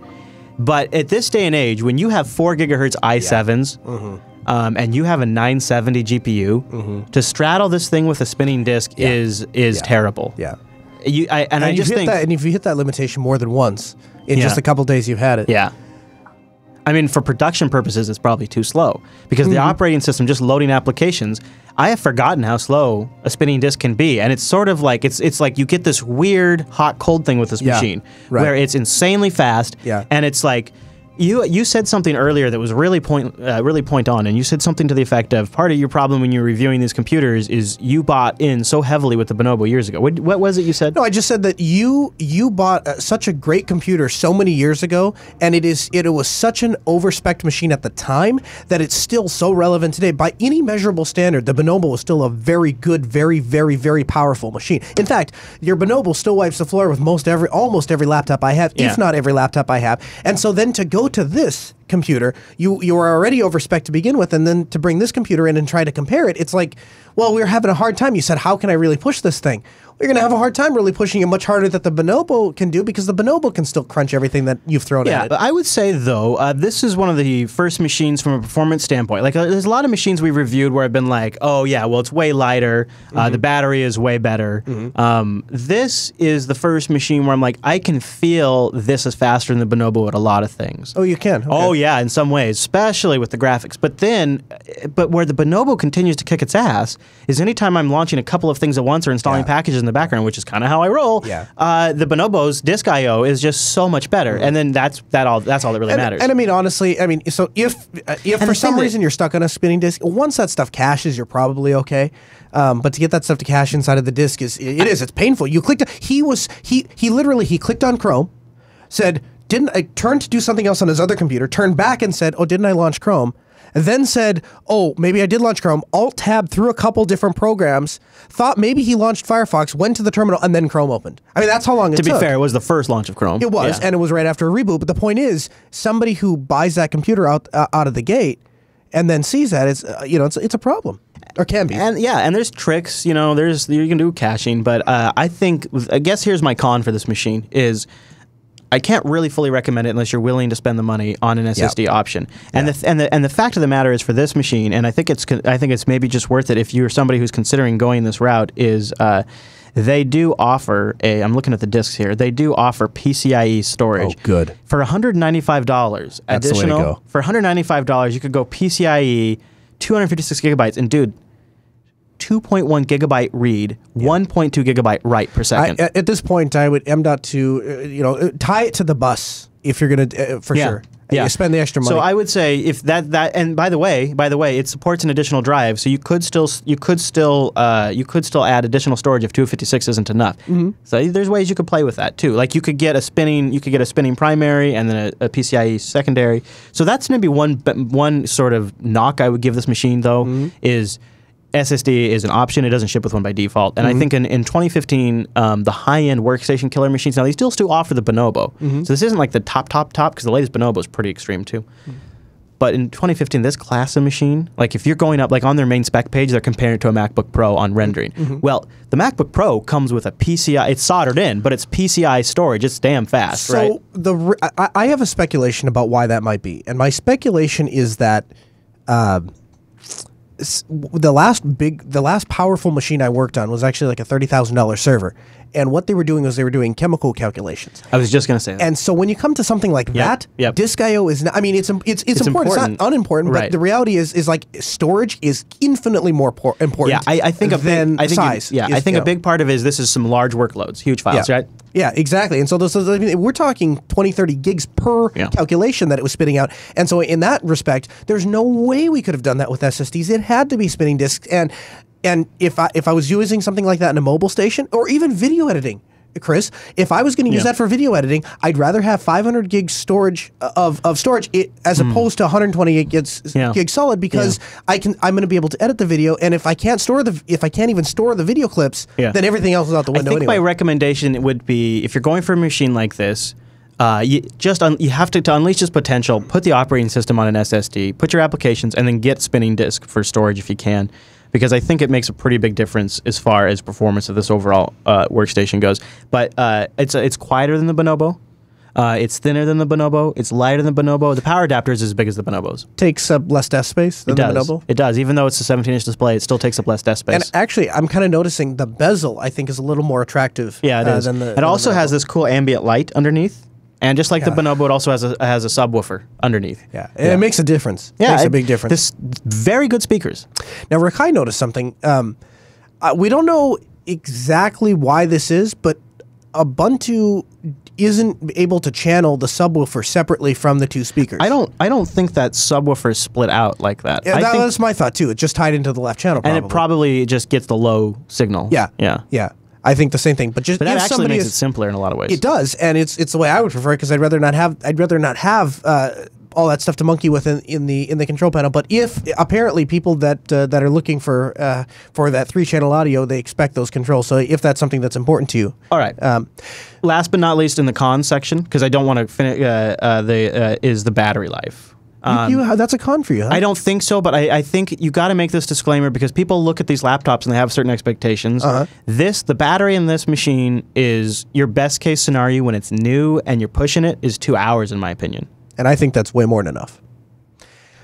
But at this day and age, when you have four gigahertz i sevens, yeah. mm-hmm. um, and you have a nine seventy G P U, mm-hmm. to straddle this thing with a spinning disk yeah. is is yeah. terrible. Yeah. You, I, and, and I just think that, and if you hit that limitation more than once, in yeah. just a couple days you've had it. Yeah. I mean, for production purposes, it's probably too slow because mm-hmm. the operating system just loading applications. I have forgotten how slow a spinning disk can be, and it's sort of like it's it's like you get this weird hot cold thing with this yeah, machine right. where it's insanely fast, yeah. and it's like You you said something earlier that was really point uh, really point on, and you said something to the effect of part of your problem when you're reviewing these computers is you bought in so heavily with the Bonobo years ago. What, what was it you said? No, I just said that you you bought uh, such a great computer so many years ago, and it is it was such an overspecced machine at the time that it's still so relevant today by any measurable standard. The Bonobo is still a very good, very very very powerful machine. In fact, your Bonobo still wipes the floor with most every almost every laptop I have, yeah. if not every laptop I have. And so then to go to this computer, you you are already overspec to begin with, and then to bring this computer in and try to compare it, it's like, well, we were having a hard time. You said, how can I really push this thing? We're going to have a hard time really pushing it much harder that the Bonobo can do, because the Bonobo can still crunch everything that you've thrown yeah, at it. Yeah, but I would say, though, uh, this is one of the first machines from a performance standpoint. Like, uh, there's a lot of machines we've reviewed where I've been like, oh, yeah, well, it's way lighter. Uh, mm-hmm. The battery is way better. Mm-hmm. um, this is the first machine where I'm like, I can feel this is faster than the Bonobo at a lot of things. Oh, you can? Okay. Oh, yeah, in some ways, especially with the graphics. But then, but where the Bonobo continues to kick its ass is anytime I'm launching a couple of things at once or installing yeah. packages in the background, which is kind of how I roll. Yeah. Uh, the Bonobo's disk I O is just so much better, mm-hmm. and then that's that all. That's all that really and, matters. And I mean, honestly, I mean, so if uh, if and for some reason you're stuck on a spinning disk, once that stuff caches, you're probably okay. Um, but to get that stuff to cache inside of the disk is it, it is it's painful. You clicked. He was he he literally he clicked on Chrome, said didn't I turned to do something else on his other computer, turned back and said, oh, didn't I launch Chrome? Then said, oh, maybe I did launch Chrome, alt-tabbed through a couple different programs, thought maybe he launched Firefox, went to the terminal, and then Chrome opened. I mean, that's how long it took. To be fair, it was the first launch of Chrome. It was, yeah. and it was right after a reboot. But the point is, somebody who buys that computer out uh, out of the gate and then sees that, it's, uh, you know, it's, it's a problem. Or can be. And, yeah, and there's tricks, you know, there's you can do caching, but uh, I think, I guess here's my con for this machine is... I can't really fully recommend it unless you're willing to spend the money on an S S D yep. option. And yeah. the and the and the fact of the matter is for this machine, and I think it's I think it's maybe just worth it if you're somebody who's considering going this route. Is uh, they do offer a I'm looking at the discs here. They do offer P C I E storage. Oh, good. For one hundred ninety-five dollars additional. Go. For one hundred ninety-five dollars, you could go P C I E, two hundred fifty-six gigabytes, and dude. two point one gigabyte read, yeah. one point two gigabyte write per second. I, at this point, I would M dot two, uh, you know, tie it to the bus if you're going to, uh, for yeah. sure. Yeah. You spend the extra money. So I would say if that that and by the way, by the way, it supports an additional drive, so you could still you could still uh, you could still add additional storage if two fifty-six isn't enough. Mm-hmm. So there's ways you could play with that too. Like you could get a spinning you could get a spinning primary and then a, a P C I E secondary. So that's maybe one one sort of knock I would give this machine though mm-hmm. is. S S D is an option. It doesn't ship with one by default. And mm-hmm. I think in, in twenty fifteen, um, the high-end workstation killer machines, now they still still offer the Bonobo. Mm-hmm. So this isn't like the top, top, top, because the latest Bonobo is pretty extreme too. Mm-hmm. But in twenty fifteen, this class of machine, like if you're going up, like on their main spec page, they're comparing it to a MacBook Pro on rendering. Mm-hmm. Well, the MacBook Pro comes with a P C I, it's soldered in, but it's P C I storage, it's damn fast, so right? So I, I have a speculation about why that might be. And my speculation is that... Uh, The last big, the last powerful machine I worked on was actually like a thirty thousand dollar server. And what they were doing was they were doing chemical calculations. I was just going to say that. And so when you come to something like yep, that, yep. disk I O is not, I mean, it's it's, it's, it's important. important. It's not unimportant, right. but the reality is, is like storage is infinitely more por important yeah, I, I think than big, I think size. You, yeah, is, I think a know. big part of it is this is some large workloads, huge files, yeah. right? Yeah, exactly. And so those, those, I mean, we're talking twenty, thirty gigs per yeah. calculation that it was spitting out. And so in that respect, there's no way we could have done that with S S Ds. It had to be spinning disks. And And if I if I was using something like that in a mobile station or even video editing, Chris, if I was going to use yeah. that for video editing, I'd rather have five hundred gigs storage of of storage it, as mm. opposed to one hundred twenty-eight gigs yeah. gig solid because yeah. I can I'm going to be able to edit the video, and if I can't store the if I can't even store the video clips, yeah. then everything else is out the window. I think anyway. my recommendation would be if you're going for a machine like this. Uh, you just un you have to, to unleash this potential, put the operating system on an S S D, put your applications, and then get spinning disk for storage if you can, because I think it makes a pretty big difference as far as performance of this overall uh, workstation goes. But uh, it's, uh, it's quieter than the Bonobo. Uh, it's thinner than the Bonobo. It's lighter than the Bonobo. The power adapter is as big as the Bonobo's. Takes up less desk space than it does. the Bonobo? It does. Even though it's a seventeen inch display, it still takes up less desk space. And actually, I'm kind of noticing the bezel, I think, is a little more attractive yeah, it uh, is. than the It than also the has this cool ambient light underneath. And just like yeah. the Bonobo, it also has a has a subwoofer underneath. Yeah, yeah. it makes a difference. Yeah, it makes it, a big difference. This very good speakers. Now, Rakai noticed something. Um, uh, we don't know exactly why this is, but Ubuntu isn't able to channel the subwoofer separately from the two speakers. I don't I don't think that subwoofer is split out like that. Yeah, I that think, was my thought too. It just tied into the left channel probably. And it probably just gets the low signal. Yeah. Yeah. Yeah. I think the same thing, but just but that actually makes is, it simpler in a lot of ways. It does, and it's it's the way I would prefer it because I'd rather not have I'd rather not have uh, all that stuff to monkey with in, in the in the control panel. But if apparently people that uh, that are looking for uh, for that three channel audio, they expect those controls. So if that's something that's important to you, all right. Um, Last but not least, in the con section, because I don't want to finish, uh, uh, the uh, is the battery life. Um, you, you, that's a con for you, huh? I don't think so, but I, I think you got to make this disclaimer because people look at these laptops and they have certain expectations. Uh-huh. This, the battery in this machine is your best case scenario when it's new and you're pushing it is two hours in my opinion. And I think that's way more than enough.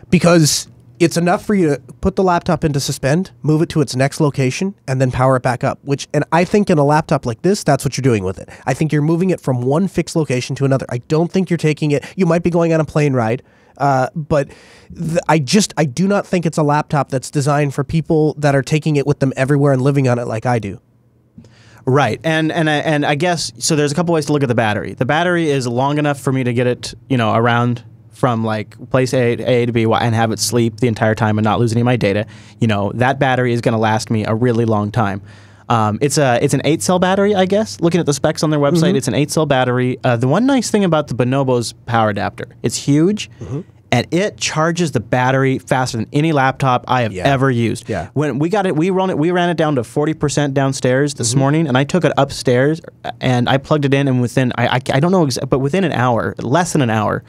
Because it's enough for you to put the laptop into suspend, move it to its next location, and then power it back up. Which, and I think in a laptop like this, that's what you're doing with it. I think you're moving it from one fixed location to another. I don't think you're taking it, you might be going on a plane ride, Uh, but th I just, I do not think it's a laptop that's designed for people that are taking it with them everywhere and living on it like I do. Right. And, and, I, and I guess, so there's a couple ways to look at the battery. The battery is long enough for me to get it, you know, around from like place A to, A to B and have it sleep the entire time and not lose any of my data. You know, that battery is going to last me a really long time. Um, it's a it's an eight cell battery, I guess. Looking at the specs on their website, mm-hmm. It's an eight cell battery. Uh, the one nice thing about the Bonobo's power adapter, it's huge, mm-hmm. and it charges the battery faster than any laptop I have yeah. ever used. Yeah. When we got it, we run it, we ran it down to forty percent downstairs this mm-hmm. morning, and I took it upstairs and I plugged it in, and within I I, I don't know, exa but within an hour, less than an hour,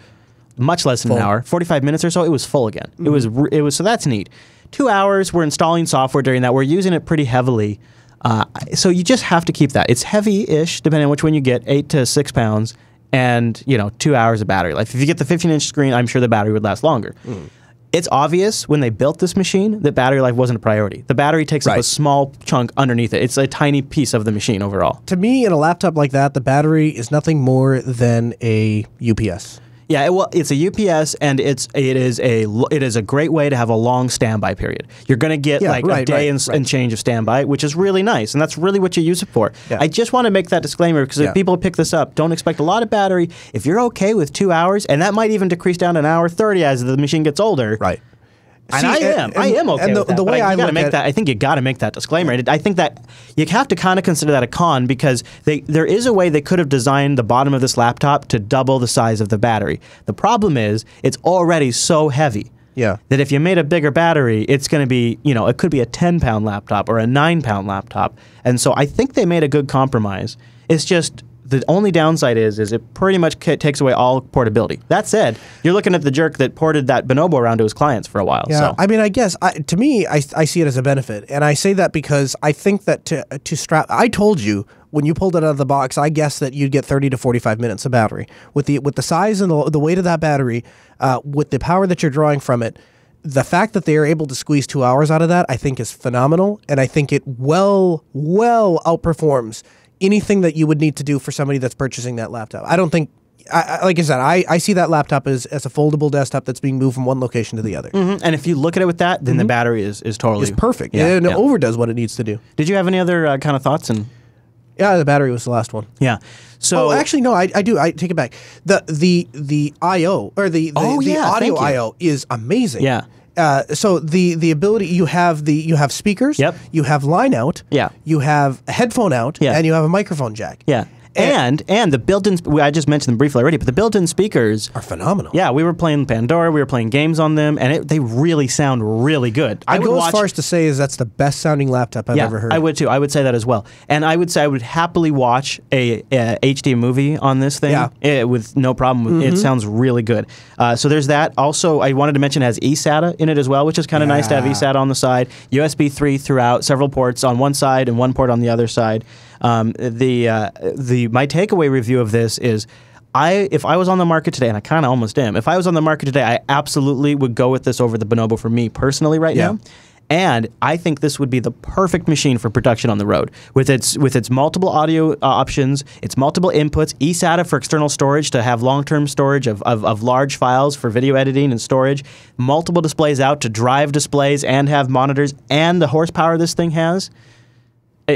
much less than full. an hour, forty five minutes or so, it was full again. Mm-hmm. It was it was so that's neat. Two hours, we're installing software during that. We're using it pretty heavily. Uh, so you just have to keep that. It's heavy-ish, depending on which one you get, eight to six pounds, and you know, two hours of battery life. If you get the fifteen inch screen, I'm sure the battery would last longer. Mm. It's obvious when they built this machine that battery life wasn't a priority. The battery takes right. up a small chunk underneath it. It's a tiny piece of the machine overall. To me, in a laptop like that, the battery is nothing more than a U P S. Yeah, it, well, it's a U P S, and it's it is a it is a great way to have a long standby period. You're going to get yeah, like right, a day right, and, right. and change of standby, which is really nice, and that's really what you use it for. Yeah. I just want to make that disclaimer because yeah. if people pick this up, don't expect a lot of battery. If you're okay with two hours, and that might even decrease down to an hour thirty as the machine gets older. Right. And See, I am, and, I am okay and the, with that. The way I, I gotta make at, that, I think you got to make that disclaimer. Yeah. I think that you have to kind of consider that a con because they, there is a way they could have designed the bottom of this laptop to double the size of the battery. The problem is it's already so heavy. Yeah. That if you made a bigger battery, it's going to be, you know, it could be a ten pound laptop or a nine pound laptop. And so I think they made a good compromise. It's just. The only downside is, is it pretty much takes away all portability. That said, you're looking at the jerk that ported that Bonobo around to his clients for a while. Yeah, so. I mean, I guess I, to me, I, I see it as a benefit, and I say that because I think that to to strap, I told you when you pulled it out of the box, I guessed that you'd get thirty to forty-five minutes of battery with the with the size and the, the weight of that battery, uh, with the power that you're drawing from it. The fact that they are able to squeeze two hours out of that, I think, is phenomenal, and I think it well well outperforms anything that you would need to do for somebody that's purchasing that laptop. I don't think, I, I, like I said, I, I see that laptop as, as a foldable desktop that's being moved from one location to the other. Mm-hmm. And if you look at it with that, then mm-hmm. the battery is, is totally... It's perfect. Yeah, and yeah. it overdoes what it needs to do. Did you have any other uh, kind of thoughts? And yeah, the battery was the last one. Yeah. So oh, actually, no, I, I do. I take it back. The the the I O, or the, the, oh, the yeah, audio I O is amazing. Yeah. Uh, so the the ability you have the you have speakers, yep. you have line out, yeah. you have a headphone out, yeah. and you have a microphone jack. Yeah. And and, and the built-in I just mentioned them briefly already, but the built-in speakers are phenomenal. Yeah, we were playing Pandora, we were playing games on them, and it, they really sound really good. I, I would go watch, as far as to say is that's the best sounding laptop I've yeah, ever heard. I would too. I would say that as well. And I would say I would happily watch a, a H D movie on this thing yeah. it, with no problem. Mm-hmm. It sounds really good. Uh, so there's that. Also, I wanted to mention it has eSATA in it as well, which is kind of yeah. nice to have eSATA on the side. U S B three throughout, several ports on one side and one port on the other side. Um, the uh, the my takeaway review of this is, I if I was on the market today, and I kind of almost am. If I was on the market today, I absolutely would go with this over the Bonobo for me personally right yeah. now. And I think this would be the perfect machine for production on the road, with its with its multiple audio uh, options, its multiple inputs, eSATA for external storage to have long-term storage of, of, of large files for video editing and storage, multiple displays out to drive displays and have monitors, and the horsepower this thing has.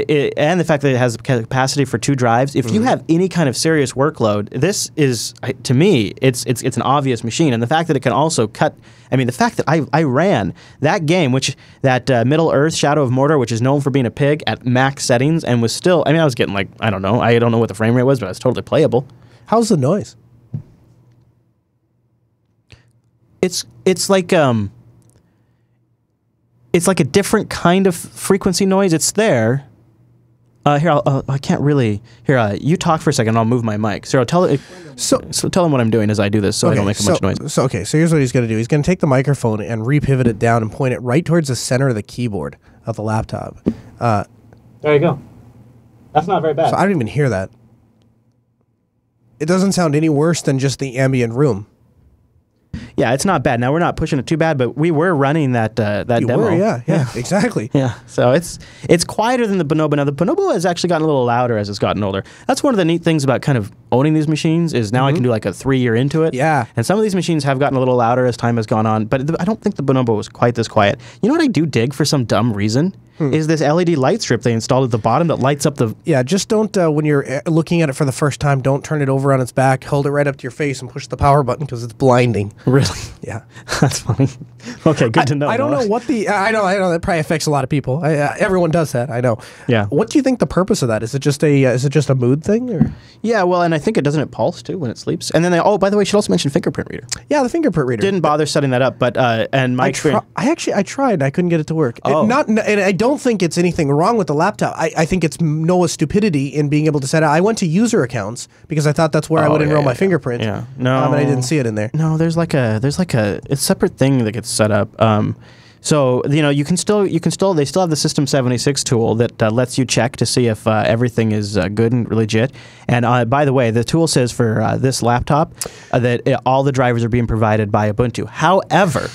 It, and the fact that it has capacity for two drives. If mm-hmm. you have any kind of serious workload, this is, to me, it's it's it's an obvious machine. And the fact that it can also cut, I mean, the fact that I I ran that game, which that uh, Middle Earth Shadow of Mordor, which is known for being a pig, at max settings, and was still, I mean, I was getting like, I don't know, I don't know what the frame rate was, but it was totally playable. How's the noise? It's it's like um, it's like a different kind of frequency noise. It's there. Uh, here, I'll, uh, I can't really. Here, uh, you talk for a second. And I'll move my mic. So tell it. So, so tell him what I'm doing as I do this, so okay, I don't make so, much noise. So okay. So here's what he's going to do. He's going to take the microphone and repivot it down and point it right towards the center of the keyboard of the laptop. Uh, there you go. That's not very bad. So I don't even hear that. It doesn't sound any worse than just the ambient room. Yeah, it's not bad. Now we're not pushing it too bad, but we were running that uh, that you demo. Were, yeah, yeah, yeah, exactly. Yeah, so it's it's quieter than the Bonobo. Now the Bonobo has actually gotten a little louder as it's gotten older. That's one of the neat things about kind of owning these machines is now mm-hmm. I can do like a three year into it. Yeah, and some of these machines have gotten a little louder as time has gone on, but I don't think the Bonobo was quite this quiet. You know what I do dig for some dumb reason? Hmm. Is this L E D light strip they installed at the bottom that lights up the... Yeah, just don't, uh, when you're looking at it for the first time, don't turn it over on its back. Hold it right up to your face and push the power button because it's blinding. Really? Yeah. That's funny. Okay, good I, to know. I don't know what the... I know, I know, that probably affects a lot of people. I, uh, everyone does that, I know. Yeah. What do you think the purpose of that? Is it just a, uh, is it just a mood thing? Or? Yeah, well, and I think it doesn't it pulse, too, when it sleeps? And then, they, oh, by the way, you should also mention fingerprint reader. Yeah, the fingerprint reader. Didn't bother setting that up, but, uh, and my I experience... I actually, I tried, and I couldn't get it to work. Oh. It, not, and I don't I don't think it's anything wrong with the laptop. I, I think it's Noah's stupidity in being able to set out. I went to user accounts because I thought that's where oh, I would yeah, enroll yeah, my yeah. fingerprint. Yeah, no, um, and I didn't see it in there. No, there's like a there's like a it's separate thing that gets set up. Um, so you know you can still you can still they still have the System seventy-six tool that uh, lets you check to see if uh, everything is uh, good and legit. And uh, by the way, the tool says for uh, this laptop uh, that it, all the drivers are being provided by Ubuntu. However,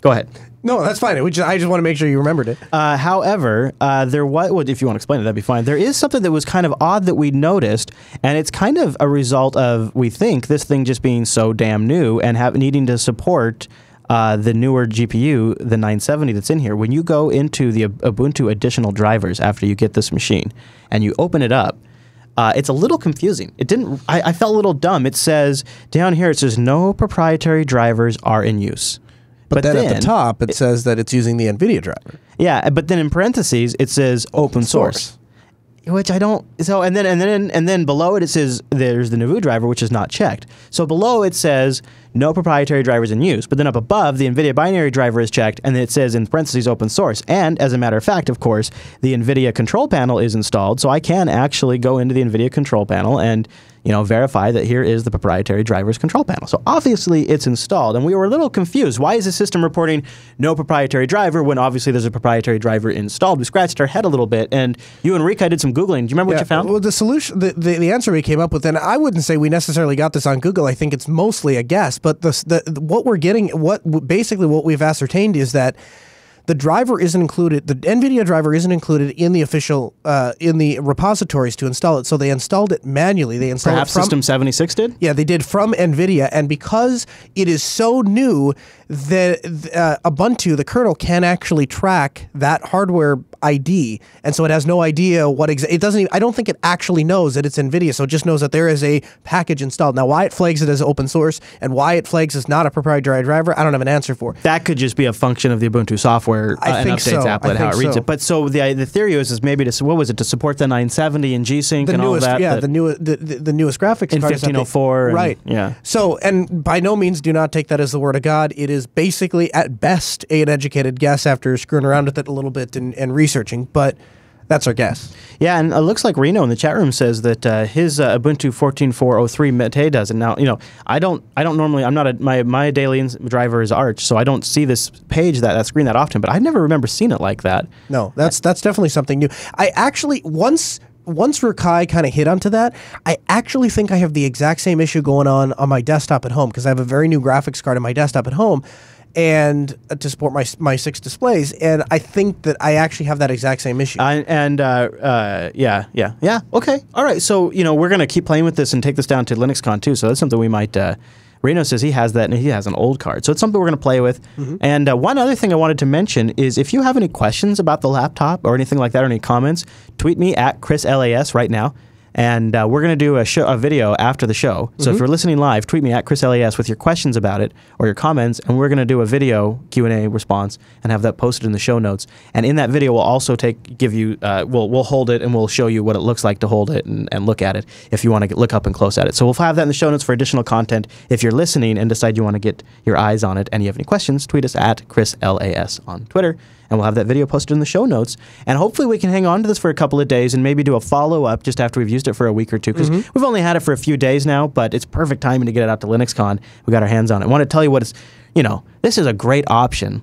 go ahead. No, that's fine. We just, I just want to make sure you remembered it. Uh, however, uh, there was, well, if you want to explain it, that'd be fine. There is something that was kind of odd that we noticed, and it's kind of a result of, we think, this thing just being so damn new and have, needing to support uh, the newer G P U, the nine seventy that's in here. When you go into the Ubuntu additional drivers after you get this machine and you open it up, Uh, it's a little confusing. It didn't. I, I felt a little dumb. It says, down here, it says, no proprietary drivers are in use. But, but then, then at the top, it, it says that it's using the NVIDIA driver. Yeah, but then in parentheses, it says open source, which I don't. So and then and then and then below it, it says there's the N V U driver, which is not checked. So below it says no proprietary drivers in use. But then up above, the NVIDIA binary driver is checked, and then it says in parentheses open source. And as a matter of fact, of course, the NVIDIA control panel is installed, so I can actually go into the NVIDIA control panel and, you know, verify that here is the proprietary driver's control panel. So obviously it's installed, and we were a little confused. Why is the system reporting no proprietary driver when obviously there's a proprietary driver installed? We scratched our head a little bit, and you and Rika did some Googling. Do you remember yeah, what you found? Well, the solution, the, the, the answer we came up with, and I wouldn't say we necessarily got this on Google. I think it's mostly a guess, but the, the what we're getting, what basically what we've ascertained is that the driver isn't included, the NVIDIA driver isn't included in the official, uh, in the repositories to install it, so they installed it manually. They installed Perhaps it from... System seventy-six did? Yeah, they did from NVIDIA, and because it is so new, the, uh, Ubuntu, the kernel, can actually track that hardware I D, and so it has no idea what exactly, it doesn't even, I don't think it actually knows that it's NVIDIA, so it just knows that there is a package installed. Now, why it flags it as open source, and why it flags it's not a proprietary driver, I don't have an answer for. That could just be a function of the Ubuntu software. Uh, I think so. Applet, how it reads so. It. But so the the theory is is maybe to what was it to support the nine seventy and G-Sync the and newest, all that. Yeah, that the newest the, the, the newest graphics in fifteen oh four. Right. And, yeah. So and by no means do not take that as the word of God. It is basically at best an educated guess after screwing around with it a little bit and, and researching, but that's our guess. Yeah, and it looks like Reno in the chat room says that uh, his uh, Ubuntu fourteen four oh three Mate does, and now you know I don't. I don't normally. I'm not a, my my daily driver is Arch, so I don't see this page that that screen that often. But I never remember seeing it like that. No, that's that's definitely something new. I actually once. Once Rukai kind of hit onto that, I actually think I have the exact same issue going on on my desktop at home because I have a very new graphics card on my desktop at home and uh, to support my my six displays, and I think that I actually have that exact same issue. I, and, uh, uh, yeah, yeah, yeah, okay. All right, so, you know, we're going to keep playing with this and take this down to LinuxCon, too, so that's something we might... Uh, Reno says he has that, and he has an old card. So it's something we're going to play with. Mm-hmm. And uh, one other thing I wanted to mention is if you have any questions about the laptop or anything like that or any comments, tweet me at Chris L A S right now. And uh, we're going to do a, show, a video after the show. So mm-hmm. if you're listening live, tweet me at Chris L A S with your questions about it or your comments, and we're going to do a video Q and A response and have that posted in the show notes. And in that video, we'll also take give you uh, we'll we'll hold it and we'll show you what it looks like to hold it and, and look at it if you want to look up and close at it. So we'll have that in the show notes for additional content. If you're listening and decide you want to get your eyes on it and you have any questions, tweet us at Chris L A S on Twitter. And we'll have that video posted in the show notes. And hopefully we can hang on to this for a couple of days and maybe do a follow-up just after we've used it for a week or two. Because mm-hmm. we've only had it for a few days now, but it's perfect timing to get it out to LinuxCon. We got our hands on it. I want to tell you what it's, you know, this is a great option.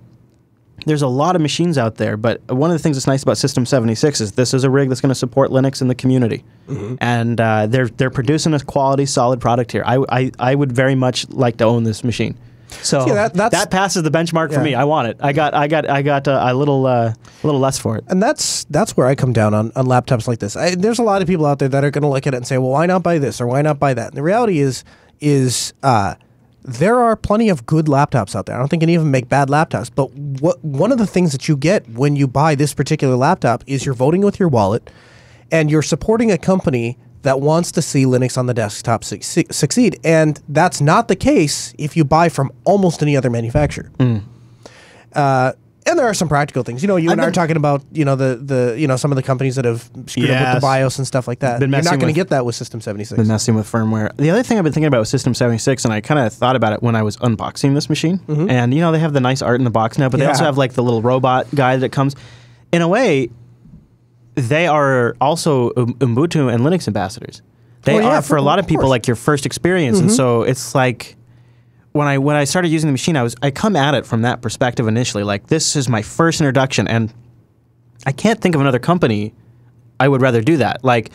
There's a lot of machines out there, but one of the things that's nice about System seventy-six is this is a rig that's going to support Linux in the community. Mm-hmm. And uh, they're, they're producing a quality, solid product here. I, I, I would very much like to own this machine. So See, that, that passes the benchmark yeah. for me. I want it. I got, I got, I got uh, a little, uh, a little less for it. And that's that's where I come down on, on laptops like this. I, there's a lot of people out there that are going to look at it and say, "Well, why not buy this or why not buy that?" And the reality is, is uh, there are plenty of good laptops out there. I don't think any of them make bad laptops. But what one of the things that you get when you buy this particular laptop is you're voting with your wallet, and you're supporting a company that wants to see Linux on the desktop su su succeed. And that's not the case if you buy from almost any other manufacturer. Mm. Uh, and there are some practical things. You know, you I've and I are talking about, you know, the, the you know some of the companies that have screwed yes. up with the BIOS and stuff like that. You're not going to get that with System seventy-six. Been messing with firmware. The other thing I've been thinking about with System seventy-six, and I kind of thought about it when I was unboxing this machine, mm-hmm. and, you know, they have the nice art in the box now, but yeah. they also have, like, the little robot guy that comes. In a way, they are also Ubuntu and Linux ambassadors. They well, yeah, are for, for a lot of people, of like your first experience, mm-hmm. and so it's like when I when I started using the machine, I was I come at it from that perspective initially. Like, this is my first introduction, and I can't think of another company I would rather do that. Like,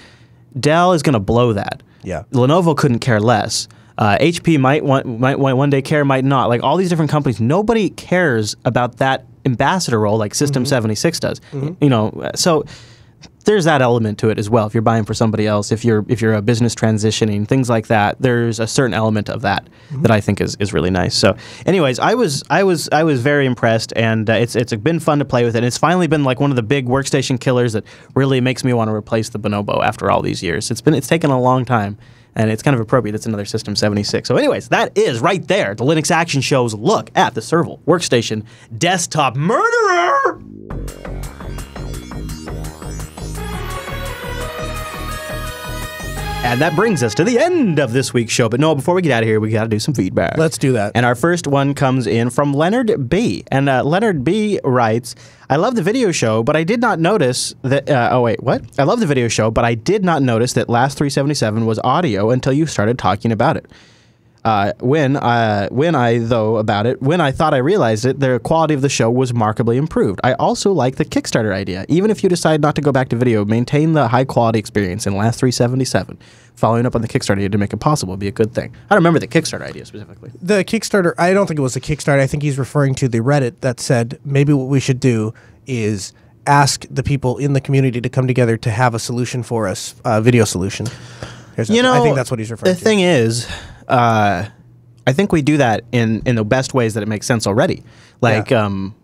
Dell is going to blow that. Yeah, Lenovo couldn't care less. Uh, H P might want might one day care, might not. Like, all these different companies, nobody cares about that ambassador role like System seventy-six does. Mm-hmm. You know, so. There's that element to it as well. If you're buying for somebody else, if you're if you're a business transitioning, things like that, there's a certain element of that mm-hmm. that I think is, is really nice. So, anyways, I was I was I was very impressed, and uh, it's it's been fun to play with it. And it's finally been like one of the big workstation killers that really makes me want to replace the Bonobo after all these years. It's been it's taken a long time, and it's kind of appropriate. It's another System seventy-six. So, anyways, that is right there. The Linux Action Show's look at the Serval workstation desktop murderer. And that brings us to the end of this week's show. But Noah, before we get out of here, we got to do some feedback. Let's do that. And our first one comes in from Leonard B. And uh, Leonard B. writes, I love the video show, but I did not notice that... Uh, oh, wait, what? I love the video show, but I did not notice that Last three seventy-seven was audio until you started talking about it. Uh, when, uh, when I, though, about it, when I thought I realized it, the quality of the show was markedly improved. I also like the Kickstarter idea. Even if you decide not to go back to video, maintain the high-quality experience in Last three seventy-seven. Following up on the Kickstarter idea to make it possible would be a good thing. I don't remember the Kickstarter idea specifically. The Kickstarter, I don't think it was a Kickstarter. I think he's referring to the Reddit that said, maybe what we should do is ask the people in the community to come together to have a solution for us, a video solution. Here's you know, I think that's what he's referring the to. The thing is... Uh, I think we do that in, in the best ways that it makes sense already. Like, yeah. um,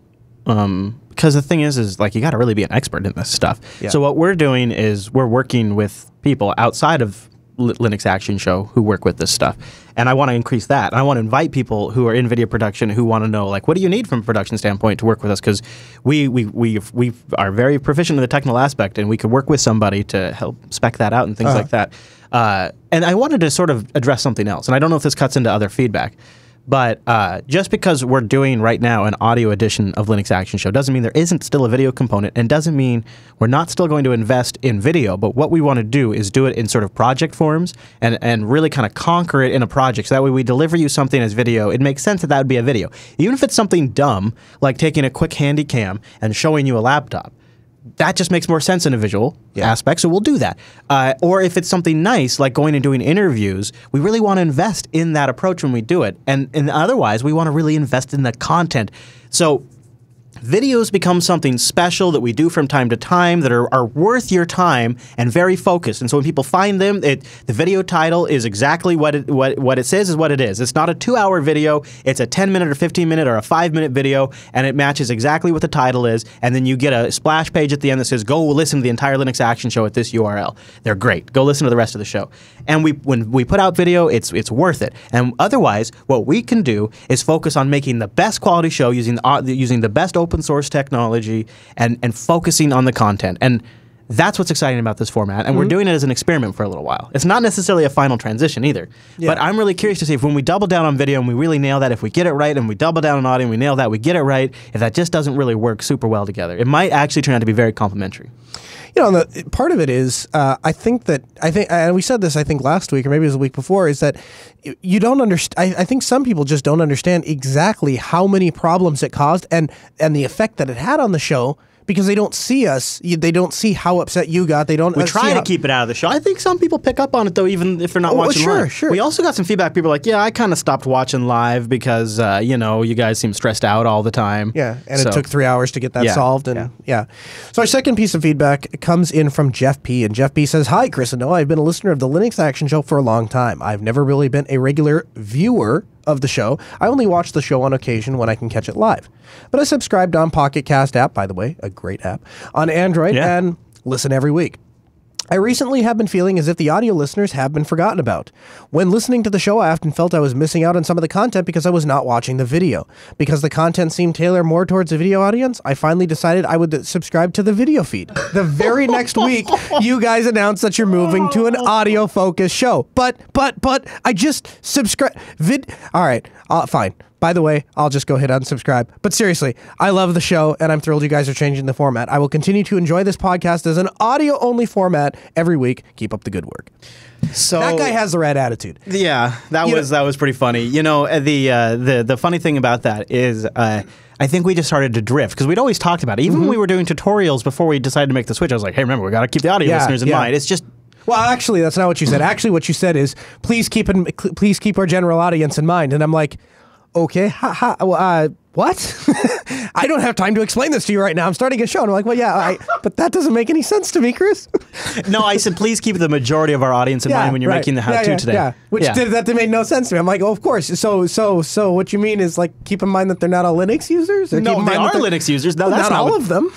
um, because the thing is, is like, you got to really be an expert in this stuff. Yeah. So what we're doing is we're working with people outside of Linux Action Show who work with this stuff. And I want to increase that. I want to invite people who are in video production who want to know, like, what do you need from a production standpoint to work with us? Because we, we, we, we are very proficient in the technical aspect, and we could work with somebody to help spec that out and things uh-huh. like that. Uh, and I wanted to sort of address something else, and I don't know if this cuts into other feedback, but uh, just because we're doing right now an audio edition of Linux Action Show doesn't mean there isn't still a video component, and doesn't mean we're not still going to invest in video, but what we want to do is do it in sort of project forms and, and really kind of conquer it in a project, so that way we deliver you something as video. It makes sense that that would be a video. Even if it's something dumb, like taking a quick handy cam and showing you a laptop. That just makes more sense in a visual yeah. aspect, so we'll do that. Uh, or if it's something nice, like going and doing interviews, we really want to invest in that approach when we do it. And, and otherwise, we want to really invest in the content. So Videos become something special that we do from time to time that are, are worth your time and very focused. And so when people find them, it, the video title is exactly what it, what, what it says is what it is. It's not a two-hour video. It's a ten-minute or fifteen-minute or a five-minute video, and it matches exactly what the title is. And then you get a splash page at the end that says, go listen to the entire Linux Action Show at this U R L. They're great. Go listen to the rest of the show. And we, when we put out video, it's, it's worth it. And otherwise, what we can do is focus on making the best quality show using the, uh, using the best open source technology and, and focusing on the content. And that's what's exciting about this format. And mm-hmm. we're doing it as an experiment for a little while. It's not necessarily a final transition either. Yeah. But I'm really curious to see if when we double down on video and we really nail that, if we get it right, and we double down on audio and we nail that, we get it right, if that just doesn't really work super well together, it might actually turn out to be very complementary. You know, the, part of it is uh, I think that I think, and we said this I think last week or maybe it was the week before, is that you don't understand. I, I think some people just don't understand exactly how many problems it caused and and the effect that it had on the show. Because they don't see us, they don't see how upset you got. They don't. We uh, try to keep it out of the show. I think some people pick up on it though, even if they're not oh, watching sure, live. Sure, sure. We also got some feedback. People are like, yeah, I kind of stopped watching live because uh, you know you guys seem stressed out all the time. Yeah, and so. It took three hours to get that yeah, solved. And yeah. yeah, so our second piece of feedback comes in from Jeff P. And Jeff P. says, "Hi, Chris and Noah. I've been a listener of the Linux Action Show for a long time. I've never really been a regular viewer of the show. I only watch the show on occasion when I can catch it live. But I subscribed on Pocket Cast app, by the way, a great app, on Android yeah. and listen every week. I recently have been feeling as if the audio listeners have been forgotten about. When listening to the show, I often felt I was missing out on some of the content because I was not watching the video. Because the content seemed tailored more towards a video audience, I finally decided I would subscribe to the video feed. The very next week, you guys announced that you're moving to an audio-focused show. But, but, but, I just subscribe... Vid... All right, uh, fine. By the way, I'll just go ahead and unsubscribe. But seriously, I love the show, and I'm thrilled you guys are changing the format. I will continue to enjoy this podcast as an audio-only format every week. Keep up the good work." So that guy has the right attitude. Yeah, that was that was pretty funny. You know, the uh, the the funny thing about that is, uh, I think we just started to drift because we'd always talked about it. Even mm-hmm. when we were doing tutorials before we decided to make the switch, I was like, hey, remember, we got to keep the audio yeah, listeners in yeah. mind. It's just. Well, actually, that's not what you said. Actually, what you said is, please keep in, please keep our general audience in mind. And I'm like. Okay, ha, ha, uh, what? I don't have time to explain this to you right now. I'm starting a show. And I'm like, well, yeah, I, but that doesn't make any sense to me, Chris. No, I said, please keep the majority of our audience in yeah, mind when you're right. making the how-to yeah, yeah, today. Yeah, which yeah. did that made no sense to me. I'm like, oh, of course. So, so, so what you mean is like, keep in mind that they're not all Linux users? Or no, they are Linux users. No, well, that's not, not all what... of them.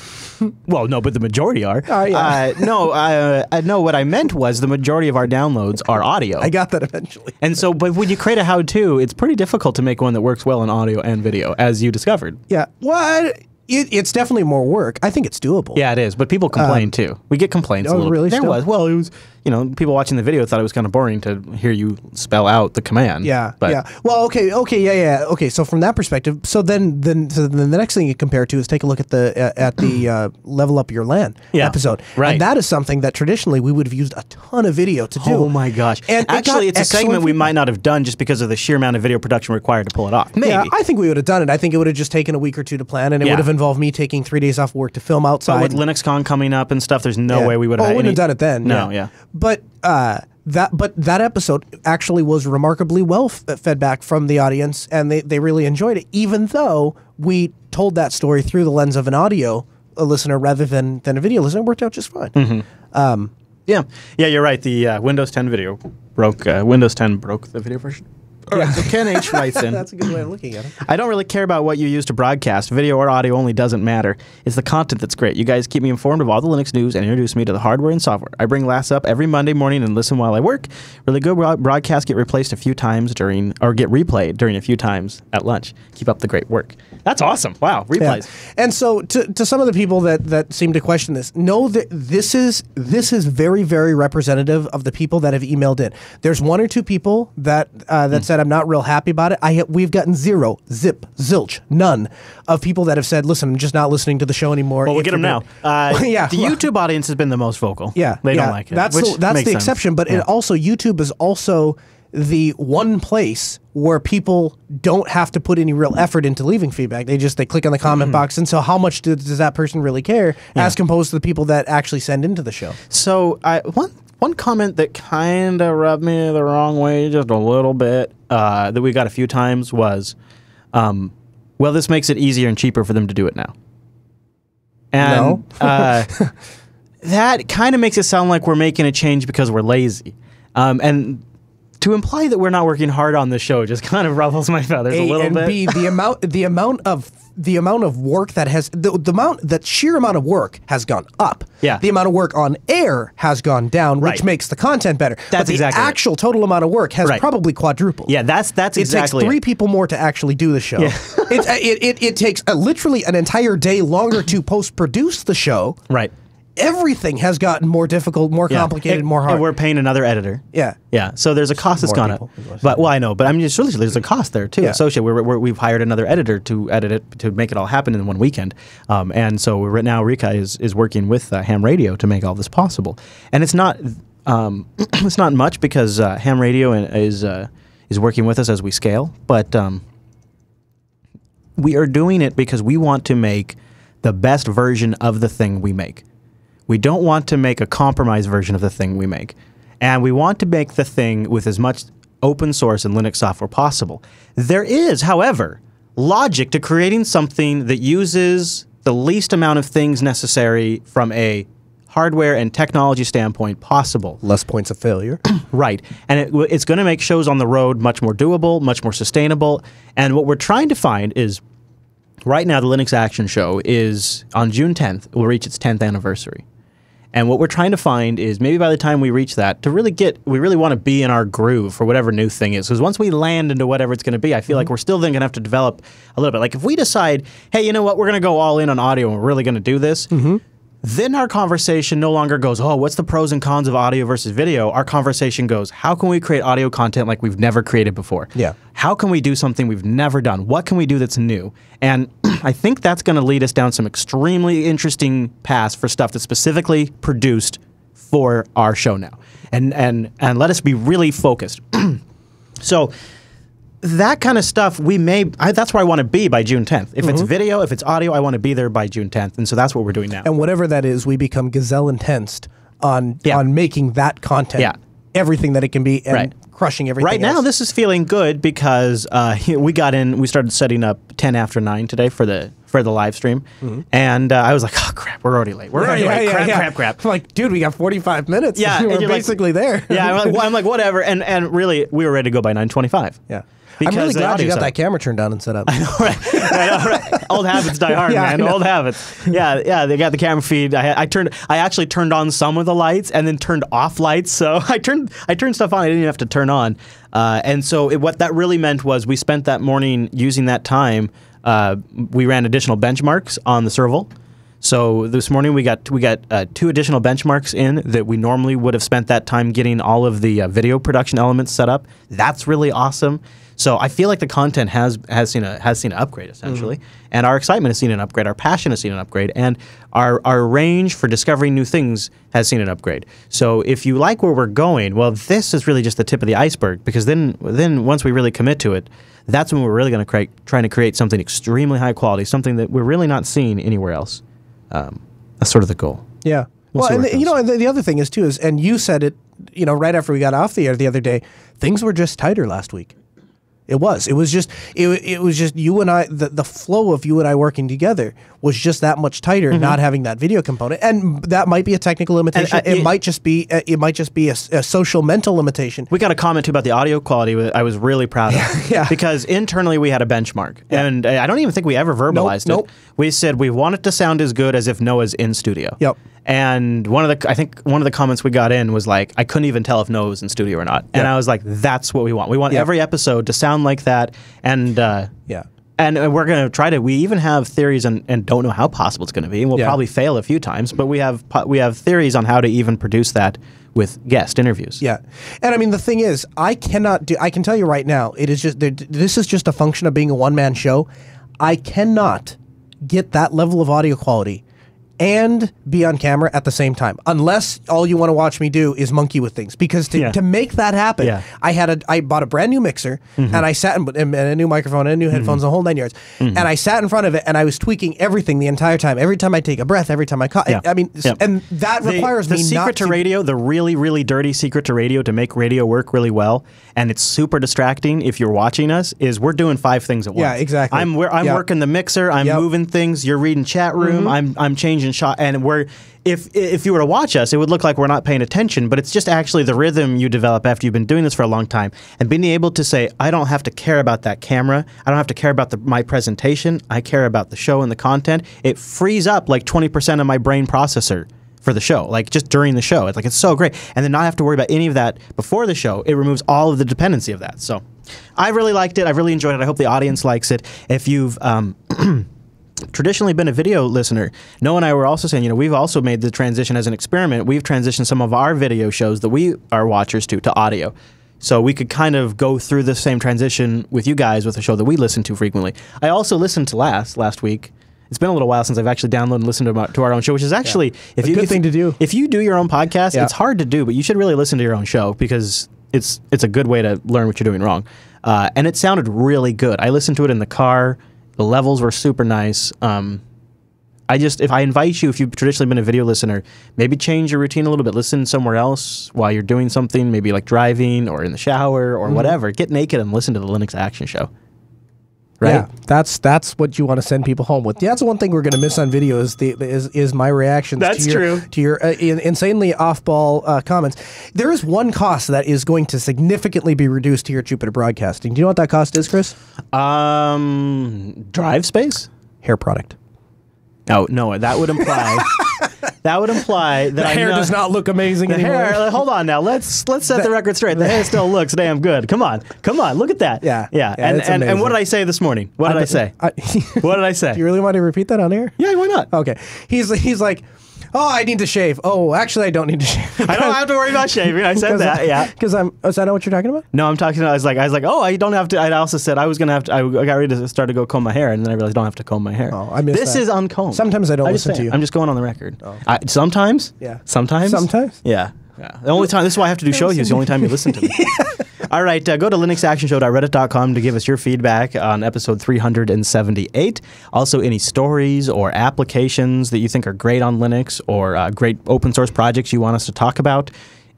Well, no, but the majority are. Uh, yeah. uh, no, uh, no. What I meant was the majority of our downloads are audio. I got that eventually. And so, but when you create a how-to, it's pretty difficult to make one that works well in audio and video, as you discovered. Yeah. Well, it, it's definitely more work. I think it's doable. Yeah, it is. But people complain, uh, too. We get complaints oh, a little really bit. There still? was. Well, it was... You know, people watching the video thought it was kind of boring to hear you spell out the command. Yeah, but. yeah. Well, okay, okay, yeah, yeah. Okay, so from that perspective, so then, then, so then the next thing you compare to is take a look at the uh, at the uh, Level Up Your LAN yeah, episode. Right. And that is something that traditionally we would have used a ton of video to do. Oh my gosh. And actually, it it's a segment we might not have done just because of the sheer amount of video production required to pull it off. Maybe. Yeah, I think we would have done it. I think it would have just taken a week or two to plan, and it yeah. would have involved me taking three days off work to film outside. But with LinuxCon coming up and stuff, there's no yeah. way we would have oh, had wouldn't any... have done it then. No, yeah. yeah. But uh, that but that episode actually was remarkably well f fed back from the audience, and they, they really enjoyed it, even though we told that story through the lens of an audio listener rather than, than a video listener. It worked out just fine. Mm-hmm. um, yeah. Yeah, you're right. The uh, Windows ten video broke, uh, Windows ten broke the video version. All right, yeah. So Ken H writes in. That's a good way of looking at it. "I don't really care about what you use to broadcast. Video or audio only doesn't matter. It's the content that's great. You guys keep me informed of all the Linux news and introduce me to the hardware and software. I bring L A S up every Monday morning and listen while I work. Really good broadcasts get replaced a few times during, or get replayed during a few times at lunch. Keep up the great work." That's awesome. Wow, replays. Yeah. And so to, to some of the people that, that seem to question this, know that this is, this is very, very representative of the people that have emailed in. There's one or two people that, uh, that mm. said, "I'm not real happy about it." I We've gotten zero, zip, zilch, none of people that have said, "Listen, I'm just not listening to the show anymore." Well, we'll get them now. Uh, yeah, the YouTube audience has been the most vocal. Yeah. They yeah, don't like it. That's the, that's the exception, but yeah. it also, YouTube is also the one place where people don't have to put any real effort into leaving feedback. They just, they click on the comment mm-hmm. box, and so how much do, does that person really care yeah. as opposed to the people that actually send into the show? So, I, one One comment that kind of rubbed me the wrong way just a little bit uh, that we got a few times was, um, well, this makes it easier and cheaper for them to do it now. And no. uh, that kind of makes it sound like we're making a change because we're lazy. Um, and to imply that we're not working hard on this show just kind of ruffles my feathers a, a little and bit. B, the amount, the amount of, the amount of work that has, the, the amount, the sheer amount of work has gone up. Yeah. The amount of work on air has gone down, which right. makes the content better. That's but the exactly. The actual it. total amount of work has right. probably quadrupled. Yeah, that's that's it exactly. It takes three it. people more to actually do the show. Yeah. it, it it it takes a, literally an entire day longer to post-produce the show. Right. Everything has gotten more difficult, more yeah. complicated, it, more hard. And we're paying another editor. Yeah. Yeah. So there's a cost that's gone up. But, well, I know. But, I mean, it's really, there's a cost there, too, yeah. associated. We're, we're, we've hired another editor to edit it, to make it all happen in one weekend. Um, and so right now, Rika is, is working with uh, Ham Radio to make all this possible. And it's not um, it's not much because uh, Ham Radio is, uh, is working with us as we scale. But um, we are doing it because we want to make the best version of the thing we make. We don't want to make a compromised version of the thing we make. And we want to make the thing with as much open source and Linux software possible. There is, however, logic to creating something that uses the least amount of things necessary from a hardware and technology standpoint possible. Less points of failure. Right. And it, it's going to make shows on the road much more doable, much more sustainable. And what we're trying to find is, right now, the Linux Action Show is, on June tenth, will reach its tenth anniversary. And what we're trying to find is maybe by the time we reach that, to really get, we really want to be in our groove for whatever new thing is. Because once we land into whatever it's going to be, I feel mm-hmm. like we're still then going to have to develop a little bit. Like if we decide, hey, you know what, we're going to go all in on audio and we're really going to do this, mm-hmm. then our conversation no longer goes, oh, what's the pros and cons of audio versus video? Our conversation goes, how can we create audio content like we've never created before? Yeah. How can we do something we've never done? What can we do that's new? And I think that's going to lead us down some extremely interesting paths for stuff that's specifically produced for our show now. And, and, and let us be really focused. So that kind of stuff, we may, I, that's where I want to be by June tenth. If mm-hmm. it's video, if it's audio, I want to be there by June tenth. And so that's what we're doing now. And whatever that is, we become gazelle intensed on, yeah. on making that content, yeah. everything that it can be, and right. crushing everything Right else. Now, this is feeling good because uh, we got in, we started setting up ten after nine today for the for the live stream. Mm-hmm. And uh, I was like, oh, crap, we're already late. We're yeah, already yeah, late. Yeah, crap, yeah. crap, crap, crap. I'm like, dude, we got forty-five minutes. Yeah, we're basically like, there. Yeah, I'm like, well, I'm like, whatever. And, and really, we were ready to go by nine twenty-five. Yeah. Because I'm really glad you got that camera turned on and set up. I know, right? I know, right? Old habits die hard, yeah, man. Old habits. Yeah, yeah. They got the camera feed. I, I turned. I actually turned on some of the lights and then turned off lights. So I turned. I turned stuff on I didn't even have to turn on. Uh, and so it, what that really meant was we spent that morning using that time. Uh, we ran additional benchmarks on the Serval. So this morning we got we got uh, two additional benchmarks in that we normally would have spent that time getting all of the uh, video production elements set up. That's really awesome. So I feel like the content has has seen a has seen an upgrade essentially, mm-hmm. and our excitement has seen an upgrade, our passion has seen an upgrade, and our our range for discovering new things has seen an upgrade. So if you like where we're going, well, this is really just the tip of the iceberg because then then once we really commit to it, that's when we're really going to create trying to create something extremely high quality, something that we're really not seeing anywhere else. Um, that's sort of the goal. Yeah. We'll well, and the, you know, and the, the other thing is too is, and you said it, you know, right after we got off the air the other day, things were just tighter last week. It was. It was just. It, it was just you and I. The, the flow of you and I working together was just that much tighter. Mm-hmm. Not having that video component, and that might be a technical limitation. And, uh, it, it might just be. Uh, it might just be a, a social mental limitation. We got a comment too about the audio quality. I was really proud of. Yeah. Because internally we had a benchmark, yeah. and I don't even think we ever verbalized nope, it. Nope. We said we want it to sound as good as if Noah's in studio. Yep. And one of the, I think one of the comments we got in was like, I couldn't even tell if Noah was in studio or not. And yeah. I was like, that's what we want. We want yeah. every episode to sound like that. And uh, yeah, and we're going to try to, we even have theories on, and don't know how possible it's going to be. And we'll yeah. probably fail a few times, but we have, we have theories on how to even produce that with guest interviews. Yeah. And I mean, the thing is, I cannot do, I can tell you right now, it is just, this is just a function of being a one-man show. I cannot get that level of audio quality and be on camera at the same time, unless all you want to watch me do is monkey with things. Because to, yeah. to make that happen, yeah. I had a I bought a brand new mixer, mm-hmm. and I sat in, and a new microphone and a new headphones, mm-hmm. the whole nine yards, mm-hmm. and I sat in front of it and I was tweaking everything the entire time. Every time I take a breath, every time I cough. Yeah. I mean, yeah. and that the, requires the me secret not to radio. The really really dirty secret to radio to make radio work really well, and it's super distracting if you're watching us, is we're doing five things at once. Yeah, exactly. I'm I'm yep. working the mixer. I'm yep. moving things. You're reading chat room. Mm-hmm. I'm I'm changing. And shot, and we're if if you were to watch us, it would look like we're not paying attention, but it's just actually the rhythm you develop after you've been doing this for a long time, and being able to say, I don't have to care about that camera, I don't have to care about the, my presentation, I care about the show and the content. It frees up like twenty percent of my brain processor for the show, like just during the show. It's like it's so great, and then not have to worry about any of that before the show. It removes all of the dependency of that. So, I really liked it. I really enjoyed it. I hope the audience likes it. If you've um, traditionally been a video listener, Noah and I were also saying, you know, we've also made the transition as an experiment. We've transitioned some of our video shows that we are watchers to, to audio. So we could kind of go through the same transition with you guys with a show that we listen to frequently. I also listened to last, last week. It's been a little while since I've actually downloaded and listened to my, to our own show, which is actually... Yeah. If a you, good if, thing to do. If you do your own podcast, yeah. it's hard to do, but you should really listen to your own show because it's, it's a good way to learn what you're doing wrong. Uh, and it sounded really good. I listened to it in the car. The levels were super nice. Um, I just, if I invite you, if you've traditionally been a video listener, maybe change your routine a little bit. Listen somewhere else while you're doing something, maybe like driving or in the shower or mm-hmm. whatever. Get naked and listen to the Linux Action Show. Right? Yeah, that's that's what you want to send people home with. Yeah, that's one thing we're going to miss on video is the is is my reactions. That's to your, true. To your uh, in, insanely off-ball uh, comments. There is one cost that is going to significantly be reduced here at Jupiter Broadcasting. Do you know what that cost is, Chris? Um, drive space, hair product. Oh no, that would imply. That would imply that the hair I know, does not look amazing the anymore. Hair, hold on now. Let's let's set the, the record straight. The, the hair still looks damn good. Come on. Come on. Look at that. Yeah. Yeah. yeah and, and, and what did I say this morning? What did I, I say? I, what did I say? Do you really want to repeat that on air? Yeah, why not? Okay. He's he's like, oh, I need to shave. Oh, actually, I don't need to shave. I don't have to worry about shaving. I said that, yeah. Because I'm, is that not what you're talking about? No, I'm talking about, I was like, I was like, oh, I don't have to, I also said I was going to have to, I got ready to start to go comb my hair, and then I realized I don't have to comb my hair. Oh, I missed This that. is uncombed. Sometimes I don't I listen say, to you. I'm just going on the record. Oh. I, sometimes? Yeah. Sometimes? Sometimes? Yeah. yeah. The only time, this is why I have to do show you, is the only time you listen to me. yeah. All right, uh, go to linuxactionshow dot reddit dot com to give us your feedback on episode three hundred seventy-eight. Also, any stories or applications that you think are great on Linux or uh, great open source projects you want us to talk about.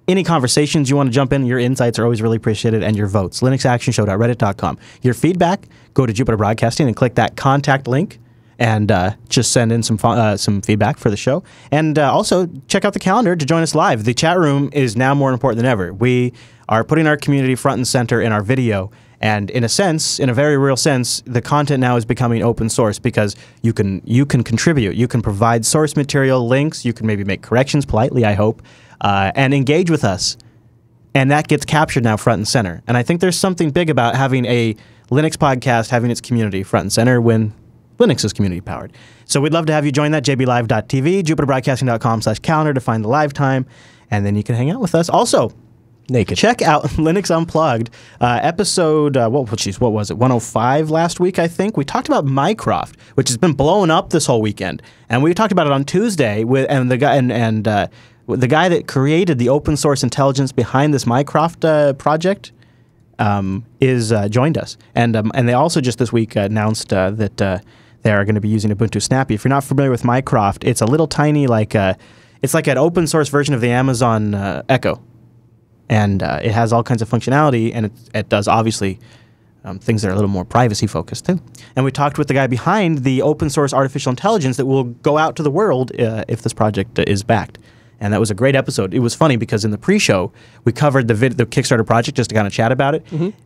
Any conversations you want to jump in, your insights are always really appreciated, and your votes. linuxactionshow dot reddit dot com. Your feedback, go to Jupiter Broadcasting and click that contact link. And uh, just send in some uh, some feedback for the show. And uh, also, check out the calendar to join us live. The chat room is now more important than ever. We are putting our community front and center in our video. And in a sense, in a very real sense, the content now is becoming open source because you can, you can contribute. You can provide source material, links. You can maybe make corrections, politely, I hope, uh, and engage with us. And that gets captured now front and center. And I think there's something big about having a Linux podcast, having its community front and center when Linux is community-powered. So we'd love to have you join that, j b live dot t v, jupiter broadcasting dot com slash calendar to find the live time, and then you can hang out with us. Also, naked. Check out Linux Unplugged, uh, episode, uh, what, geez, what was it, one oh five last week, I think? We talked about Mycroft, which has been blowing up this whole weekend. And we talked about it on Tuesday, with and the guy and, and uh, the guy that created the open-source intelligence behind this Mycroft uh, project um, is uh, joined us. And, um, and they also just this week uh, announced uh, that... Uh, They are going to be using Ubuntu Snappy. If you're not familiar with Mycroft, it's a little tiny, like a, it's like an open source version of the Amazon uh, Echo, and uh, it has all kinds of functionality, and it, it does obviously um, things that are a little more privacy focused too. And we talked with the guy behind the open source artificial intelligence that will go out to the world uh, if this project uh, is backed. And that was a great episode. It was funny because in the pre-show we covered the vid the Kickstarter project just to kind of chat about it. Mm-hmm.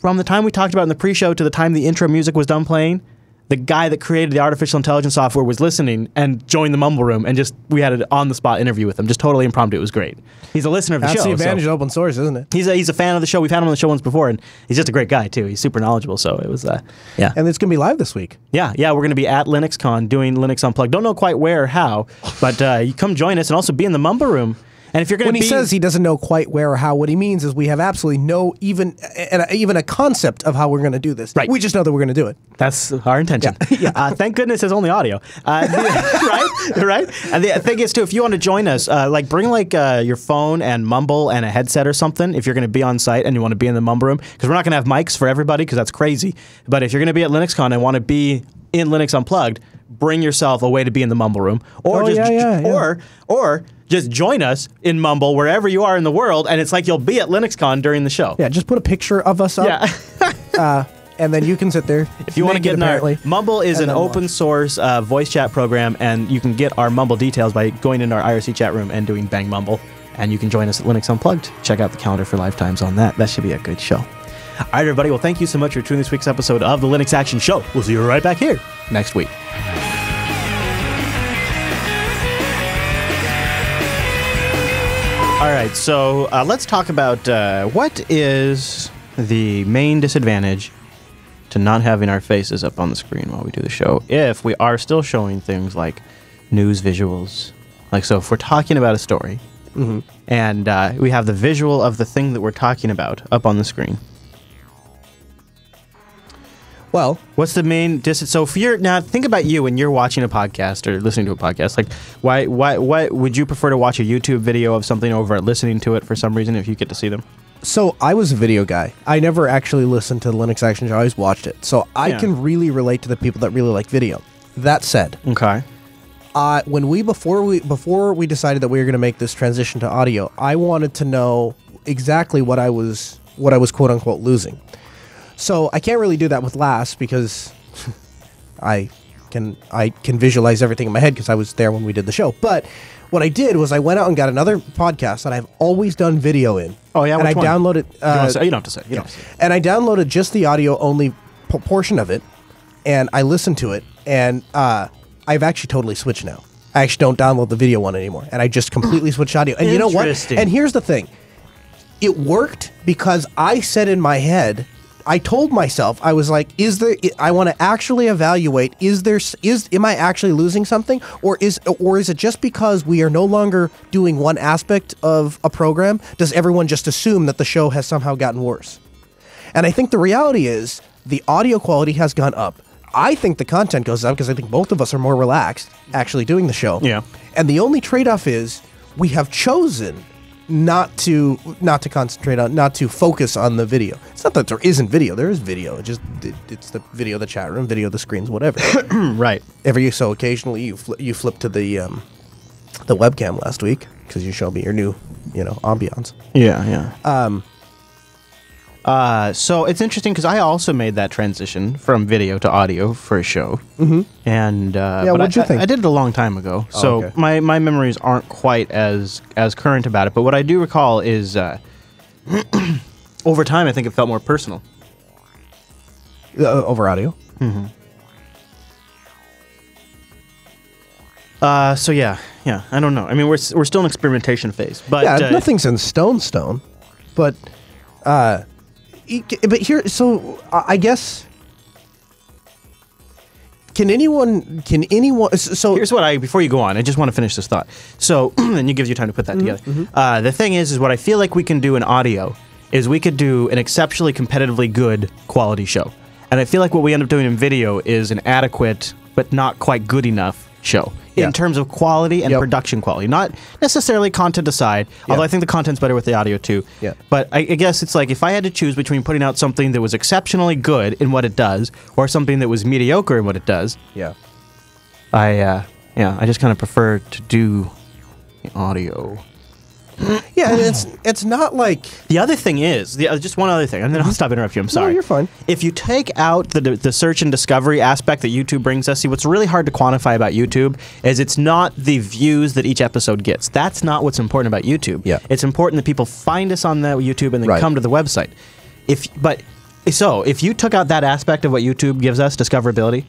From the time we talked about it in the pre-show to the time the intro music was done playing, the guy that created the artificial intelligence software was listening and joined the mumble room, and just we had an on-the-spot interview with him, just totally impromptu. It was great. He's a listener of the show. That's the advantage of open source, isn't it? He's a, he's a fan of the show. We've had him on the show once before, and he's just a great guy too. He's super knowledgeable, so it was, uh, yeah. And it's gonna be live this week. Yeah, yeah, we're gonna be at LinuxCon doing Linux Unplugged. Don't know quite where or how, but uh, you come join us and also be in the mumble room. And if you're going to, when he says he doesn't know quite where or how, what he means is we have absolutely no even and even a concept of how we're going to do this. Right. We just know that we're going to do it. That's our intention. Yeah. Yeah. Uh, thank goodness it's only audio, uh, the, right? Right. And the thing is, too, if you want to join us, uh, like bring like uh, your phone and Mumble and a headset or something. If you're going to be on site and you want to be in the Mumble room, because we're not going to have mics for everybody, because that's crazy. But if you're going to be at LinuxCon and want to be in Linux Unplugged, bring yourself a way to be in the Mumble room, or oh, just yeah, yeah, yeah. or or just join us in Mumble wherever you are in the world, and it's like you'll be at LinuxCon during the show. Yeah, just put a picture of us up, yeah. uh, and then you can sit there if you want to get in our Mumble is an open watch. source uh, voice chat program, and you can get our Mumble details by going into our I R C chat room and doing Bang Mumble, and you can join us at Linux Unplugged. Check out the calendar for live times on that. That should be a good show. All right, everybody. Well, thank you so much for tuning this week's episode of the Linux Action Show. We'll see you right back here next week. All right, so uh, let's talk about uh, what is the main disadvantage to not having our faces up on the screen while we do the show, if we are still showing things like news visuals. Like, so if we're talking about a story, mm-hmm. and uh, we have the visual of the thing that we're talking about up on the screen. Well, what's the main distance? So if you're now think about you when you're watching a podcast or listening to a podcast, like why, why, why would you prefer to watch a YouTube video of something over listening to it for some reason if you get to see them? So I was a video guy. I never actually listened to the Linux Action Show. I always watched it. So I yeah. can really relate to the people that really like video. That said, okay, uh, when we before we before we decided that we were going to make this transition to audio, I wanted to know exactly what I was what I was quote unquote losing. So I can't really do that with L A S because I can I can visualize everything in my head because I was there when we did the show. But what I did was I went out and got another podcast that I've always done video in. Oh yeah, and which I one? downloaded. Uh, you, don't say, you don't have to say. You don't have to say. And I downloaded just the audio only portion of it, and I listened to it. And uh, I've actually totally switched now. I actually don't download the video one anymore, and I just completely switched audio. And you know what? And here's the thing, it worked because I said in my head. I told myself, I was like, is there, I want to actually evaluate, is there, is, am I actually losing something? Or is, or is it just because we are no longer doing one aspect of a program, does everyone just assume that the show has somehow gotten worse? And I think the reality is the audio quality has gone up. I think the content goes up because I think both of us are more relaxed actually doing the show. Yeah. And the only trade-off is we have chosen not to not to concentrate on, not to focus on the video. It's not that there isn't video, there is video, it just it, it's the video of the chat room, video of the screens, whatever. Right. Every so occasionally you fl you flip to the um the webcam last week because you showed me your new, you know, ambiance. Yeah, yeah. Um uh so it's interesting because I also made that transition from video to audio for a show. Mm-hmm. And uh yeah, what'd you think? I, I did it a long time ago, oh, so okay. my my memories aren't quite as as current about it, but what I do recall is uh over time I think it felt more personal uh, over audio. Mm-hmm. uh so yeah yeah I don't know, I mean we're we're still in experimentation phase, but yeah, uh, nothing's in stone stone but uh But here, so I guess, can anyone, can anyone, so... Here's what I, before you go on, I just want to finish this thought. So, and you give you time to put that mm-hmm, together. Mm-hmm. uh, the thing is, is what I feel like we can do in audio is we could do an exceptionally competitively good quality show. And I feel like what we end up doing in video is an adequate, but not quite good enough show. Yeah. In terms of quality and yep. production quality. Not necessarily content aside, yep. although I think the content's better with the audio too. Yep. But I, I guess it's like if I had to choose between putting out something that was exceptionally good in what it does or something that was mediocre in what it does. Yeah. I uh, yeah, I just kind of prefer to do audio. Yeah, and it's it's not like the other thing is the, uh, just one other thing, and then I'll stop interrupting you. I'm sorry. No, you're fine. If you take out the the search and discovery aspect that YouTube brings us, see what's really hard to quantify about YouTube is it's not the views that each episode gets. That's not what's important about YouTube. Yeah, it's important that people find us on that YouTube and then right. come to the website. If but so if you took out that aspect of what YouTube gives us, discoverability,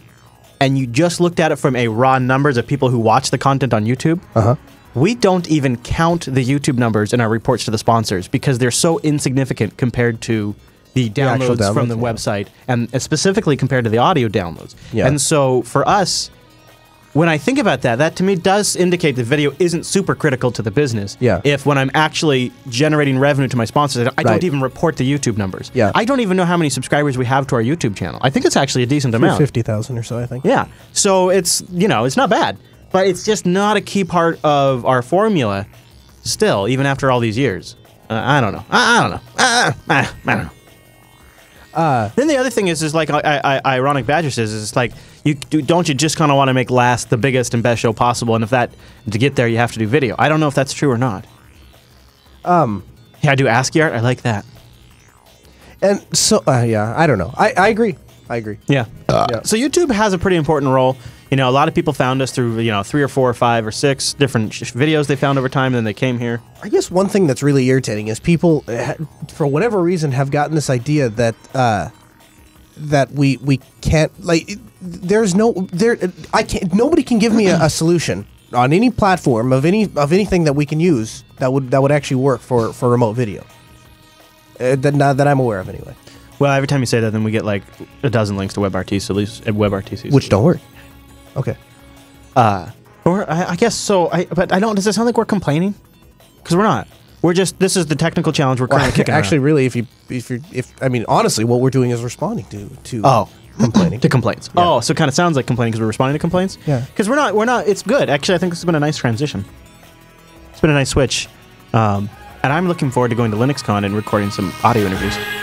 and you just looked at it from a raw numbers of people who watch the content on YouTube. Uh huh. We don't even count the YouTube numbers in our reports to the sponsors because they're so insignificant compared to the downloads, the downloads from the yeah. website and specifically compared to the audio downloads. Yeah. And so for us, when I think about that, that to me does indicate the video isn't super critical to the business. Yeah. If when I'm actually generating revenue to my sponsors, I don't right. even report the YouTube numbers. Yeah. I don't even know how many subscribers we have to our YouTube channel. I think it's actually a decent amount. fifty thousand or so, I think. Yeah. So it's, you know, it's not bad. But it's just not a key part of our formula still, even after all these years. Uh, I don't know. I, I don't know. I, I, I don't know. Uh, then the other thing is, is like I, I, Ironic Badger says, is it's like, you don't you just kind of want to make last the biggest and best show possible, and if that, to get there, you have to do video. I don't know if that's true or not. Um, yeah, I do ASCII art. I like that. And so, uh, yeah, I don't know. I, I agree. I agree. Yeah. Uh, yeah. So YouTube has a pretty important role. You know, a lot of people found us through, you know, three or four or five or six different sh videos they found over time, and then they came here. I guess one thing that's really irritating is people, for whatever reason, have gotten this idea that uh, that we we can't, like, there's no there I can't nobody can give me a, a solution on any platform of any of anything that we can use that would that would actually work for for remote video. Uh, that not that I'm aware of anyway. Well, every time you say that, then we get like a dozen links to WebRTC, at least WebRTC, which don't work. Okay, uh, or I, I guess so. I but I don't. Does it sound like we're complaining? Because we're not. We're just. This is the technical challenge we're currently well, kicking. Actually, around. Really, if you if you if I mean honestly, what we're doing is responding to to oh complaining to complaints. Yeah. Oh, so it kind of sounds like complaining because we're responding to complaints. Yeah. Because we're not. We're not. It's good. Actually, I think this has been a nice transition. It's been a nice switch, um, and I'm looking forward to going to LinuxCon and recording some audio interviews.